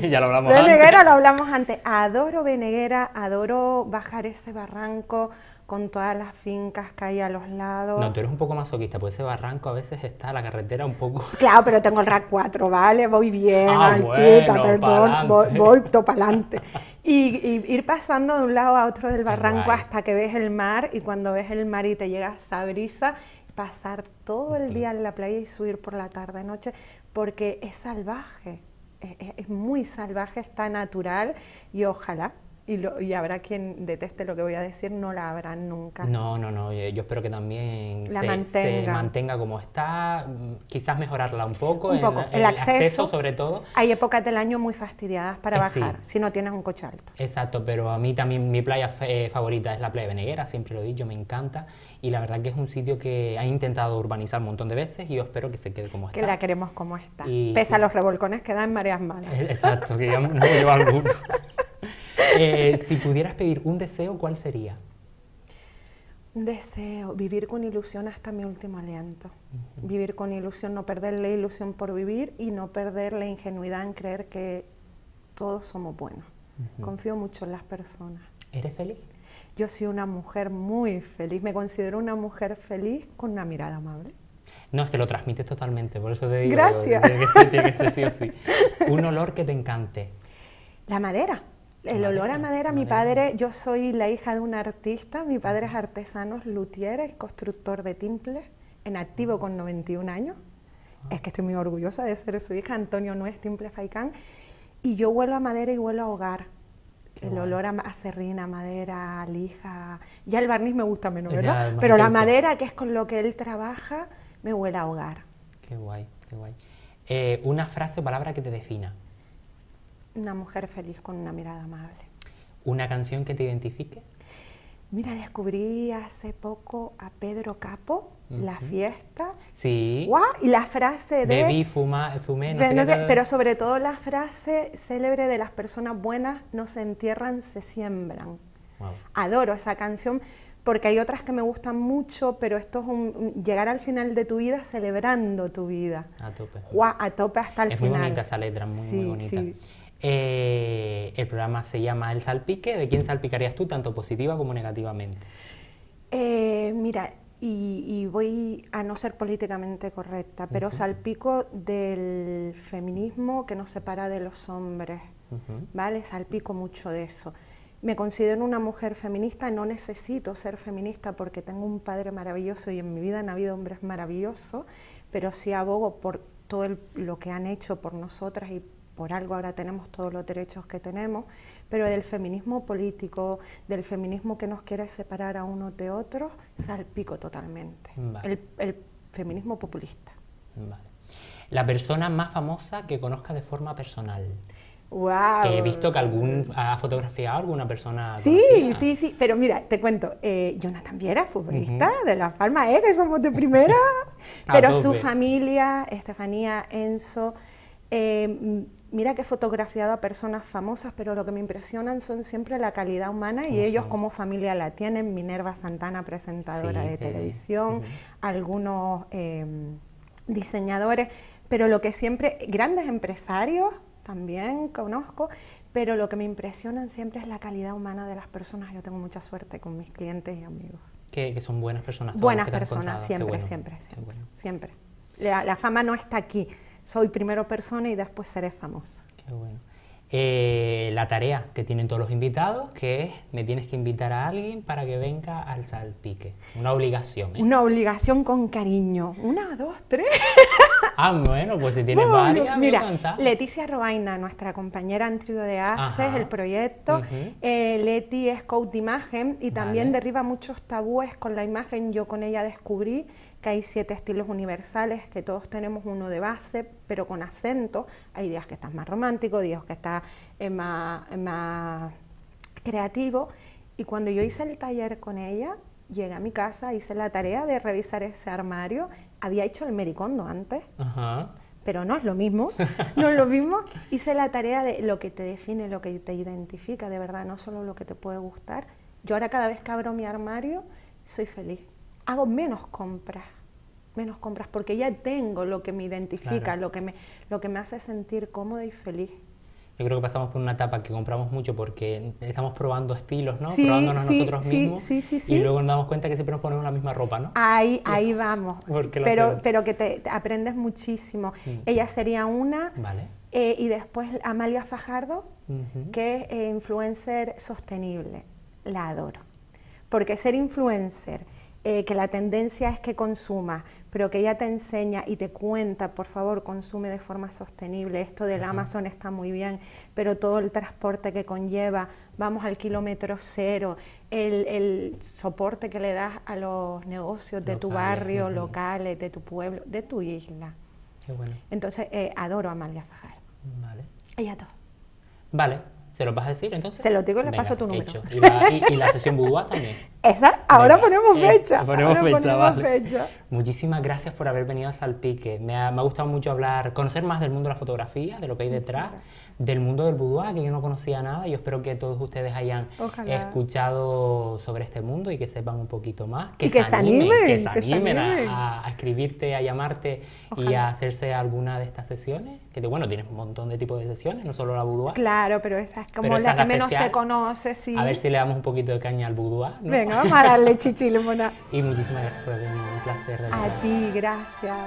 Ya lo hablamos antes. Veneguera lo hablamos antes. Adoro Veneguera, adoro bajar ese barranco, con todas las fincas que hay a los lados. No, tú eres un poco masoquista, porque ese barranco a veces está la carretera un poco... Claro, pero tengo el R A C cuatro, ¿vale? Voy bien, ah, altita, bueno, perdón, pa voy, voy para adelante. Y, y ir pasando de un lado a otro del barranco right. hasta que ves el mar, y cuando ves el mar y te llega esa brisa, pasar todo el día en la playa y subir por la tarde, noche, porque es salvaje, es, es, es muy salvaje, está natural, y ojalá. Y, lo, y habrá quien deteste lo que voy a decir, no la habrán nunca. No, no, no, yo espero que también la se, mantenga. se mantenga como está, quizás mejorarla un poco, un poco. El, el, el acceso, acceso sobre todo. Hay épocas del año muy fastidiadas para eh, bajar, sí. si no tienes un coche alto. Exacto, pero a mí también mi playa eh, favorita es la playa de Veneguera, siempre lo he dicho, me encanta, y la verdad que es un sitio que ha intentado urbanizar un montón de veces y yo espero que se quede como está. Que la queremos como está, y, pese y... a los revolcones que dan mareas malas. Exacto, que yo no llevo alguno. Eh, si pudieras pedir un deseo, ¿cuál sería? Un deseo, vivir con ilusión hasta mi último aliento. Uh-huh. Vivir con ilusión, no perder la ilusión por vivir y no perder la ingenuidad en creer que todos somos buenos. Uh-huh. Confío mucho en las personas. ¿Eres feliz? Yo soy una mujer muy feliz. Me considero una mujer feliz con una mirada amable. No, es que lo transmites totalmente, por eso te digo. Gracias. Tiene que ser, tiene que ser sí o sí. Un olor que te encante. La madera. El madera, olor a madera, madera, mi padre, yo soy la hija de un artista, mi padre es artesano, es luthier, es constructor de timples, en activo con noventa y un años, ah. es que estoy muy orgullosa de ser su hija, Antonio Nuez, timple Faicán, y yo huelo a madera y huelo a hogar. Qué el guay. Olor a, a serrín, a madera, a lija, ya el barniz me gusta menos, ¿verdad? Ya, pero la madera, que es con lo que él trabaja, me huele a hogar. Qué guay, qué guay. Eh, una frase o palabra que te defina. Una mujer feliz con una mirada amable. ¿Una canción que te identifique? Mira, descubrí hace poco a Pedro Capo, uh-huh. La fiesta. Sí. ¡Guau! Y la frase de... Bebí, fuma, fumé, no, no sé, sé pero sobre todo la frase célebre de las personas buenas no se entierran, se siembran. Wow. Adoro esa canción porque hay otras que me gustan mucho, pero esto es un, llegar al final de tu vida celebrando tu vida. A tope. ¡Guau! A tope hasta el es final. Es muy bonita esa letra, muy, sí, muy bonita. Sí. Eh, el programa se llama El Salpique. ¿De quién salpicarías tú, tanto positiva como negativamente? Eh, mira, y, y voy a no ser políticamente correcta, pero uh-huh. salpico del feminismo que nos separa de los hombres, uh-huh. ¿vale? Salpico mucho de eso. Me considero una mujer feminista, no necesito ser feminista porque tengo un padre maravilloso y en mi vida han habido hombres maravillosos, pero sí abogo por todo el, lo que han hecho por nosotras y por algo ahora tenemos todos los derechos que tenemos, pero del feminismo político, del feminismo que nos quiere separar a unos de otros, salpico totalmente. Vale. El, el feminismo populista. Vale. La persona más famosa que conozca de forma personal. Wow. Que he visto que algún ha fotografiado a alguna persona. Sí, conocida. sí, sí, pero mira, te cuento, eh, Jonathan Viera, futbolista uh-huh. de Las Palmas, eh, que somos de primera, pero su familia, Estefanía, Enzo... Eh, mira que he fotografiado a personas famosas, pero lo que me impresionan son siempre la calidad humana y ellos como familia la tienen. Minerva Santana, presentadora sí, de eh, televisión, eh. algunos eh, diseñadores, pero lo que siempre, grandes empresarios también conozco, pero lo que me impresionan siempre es la calidad humana de las personas. Yo tengo mucha suerte con mis clientes y amigos. Que, que son buenas personas. Buenas personas, siempre, bueno. siempre, siempre, bueno. siempre. La, la fama no está aquí. Soy primero persona y después seré famosa. Qué bueno. Eh, la tarea que tienen todos los invitados, que es, me tienes que invitar a alguien para que venga al salpique. Una obligación, ¿eh? Una obligación con cariño. Una, dos, tres. Ah, bueno, pues si tienes bueno, varias, mira, me encanta. Leticia Robaina, nuestra compañera en trío de Aces, Ajá. el proyecto. Uh-huh. eh, Leti es coach de imagen y también vale. derriba muchos tabúes con la imagen. Yo con ella descubrí que hay siete estilos universales, que todos tenemos uno de base, pero con acento. Hay días que estás más romántico, días que estás eh, más, más creativo. Y cuando yo hice el taller con ella, llegué a mi casa, hice la tarea de revisar ese armario. Había hecho el mericondo antes, Ajá. pero no es lo mismo, no es lo mismo. Hice la tarea de lo que te define, lo que te identifica, de verdad, no solo lo que te puede gustar. Yo ahora cada vez que abro mi armario, soy feliz. Hago menos compras, menos compras, porque ya tengo lo que me identifica, claro. lo, que me, lo que me hace sentir cómoda y feliz. Yo creo que pasamos por una etapa que compramos mucho porque estamos probando estilos, ¿no? Sí, probándonos sí, nosotros mismos. Sí, sí, sí, sí. Y luego nos damos cuenta que siempre nos ponemos la misma ropa, ¿no? Ahí, ¿no? Ahí vamos. Pero, pero que te, te aprendes muchísimo. Mm. Ella sería una. Vale. Eh, y después Amalia Fajardo, uh-huh, que es eh, influencer sostenible. La adoro. Porque ser influencer, eh, que la tendencia es que consumas, pero que ella te enseña y te cuenta, por favor, consume de forma sostenible, esto del ajá, Amazon está muy bien, pero todo el transporte que conlleva, vamos al kilómetro cero, el, el soporte que le das a los negocios de locales, tu barrio, ajá, locales, de tu pueblo, de tu isla. Qué bueno. Entonces, eh, adoro a Amalia Fajardo. Vale. Ella todo. Vale. ¿Se lo vas a decir entonces? Se lo digo y le venga, paso tu número. Hecho. ¿Y, la, y, y la sesión boudoir también? Esa, ahora venga, ponemos fecha. Eh, ponemos ahora fecha, ponemos vale. fecha. Muchísimas gracias por haber venido a Salpique. Me ha, me ha gustado mucho hablar, conocer más del mundo de la fotografía, de lo que hay detrás, del mundo del boudoir, que yo no conocía nada. Yo espero que todos ustedes hayan Ojalá. escuchado sobre este mundo y que sepan un poquito más. Que, y que se, se animen, animen. Que se animen, que se animen. A, a escribirte, a llamarte Ojalá. y a hacerse alguna de estas sesiones. Que te, bueno, tienes un montón de tipos de sesiones, no solo la boudoir. Claro, pero esa es como pero la que menos especial. se conoce. Sí. A ver si le damos un poquito de caña al boudoir, ¿no? Venga, vamos a darle chichilimona. Y muchísimas gracias por venir, un placer. A ti, gracias.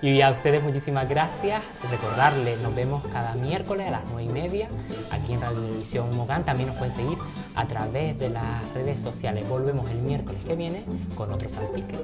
Y a ustedes muchísimas gracias. Recordarles, nos vemos cada miércoles a las nueve y media aquí en Radio Televisión Mogán. También nos pueden seguir a través de las redes sociales. Volvemos el miércoles que viene con otro Salpique.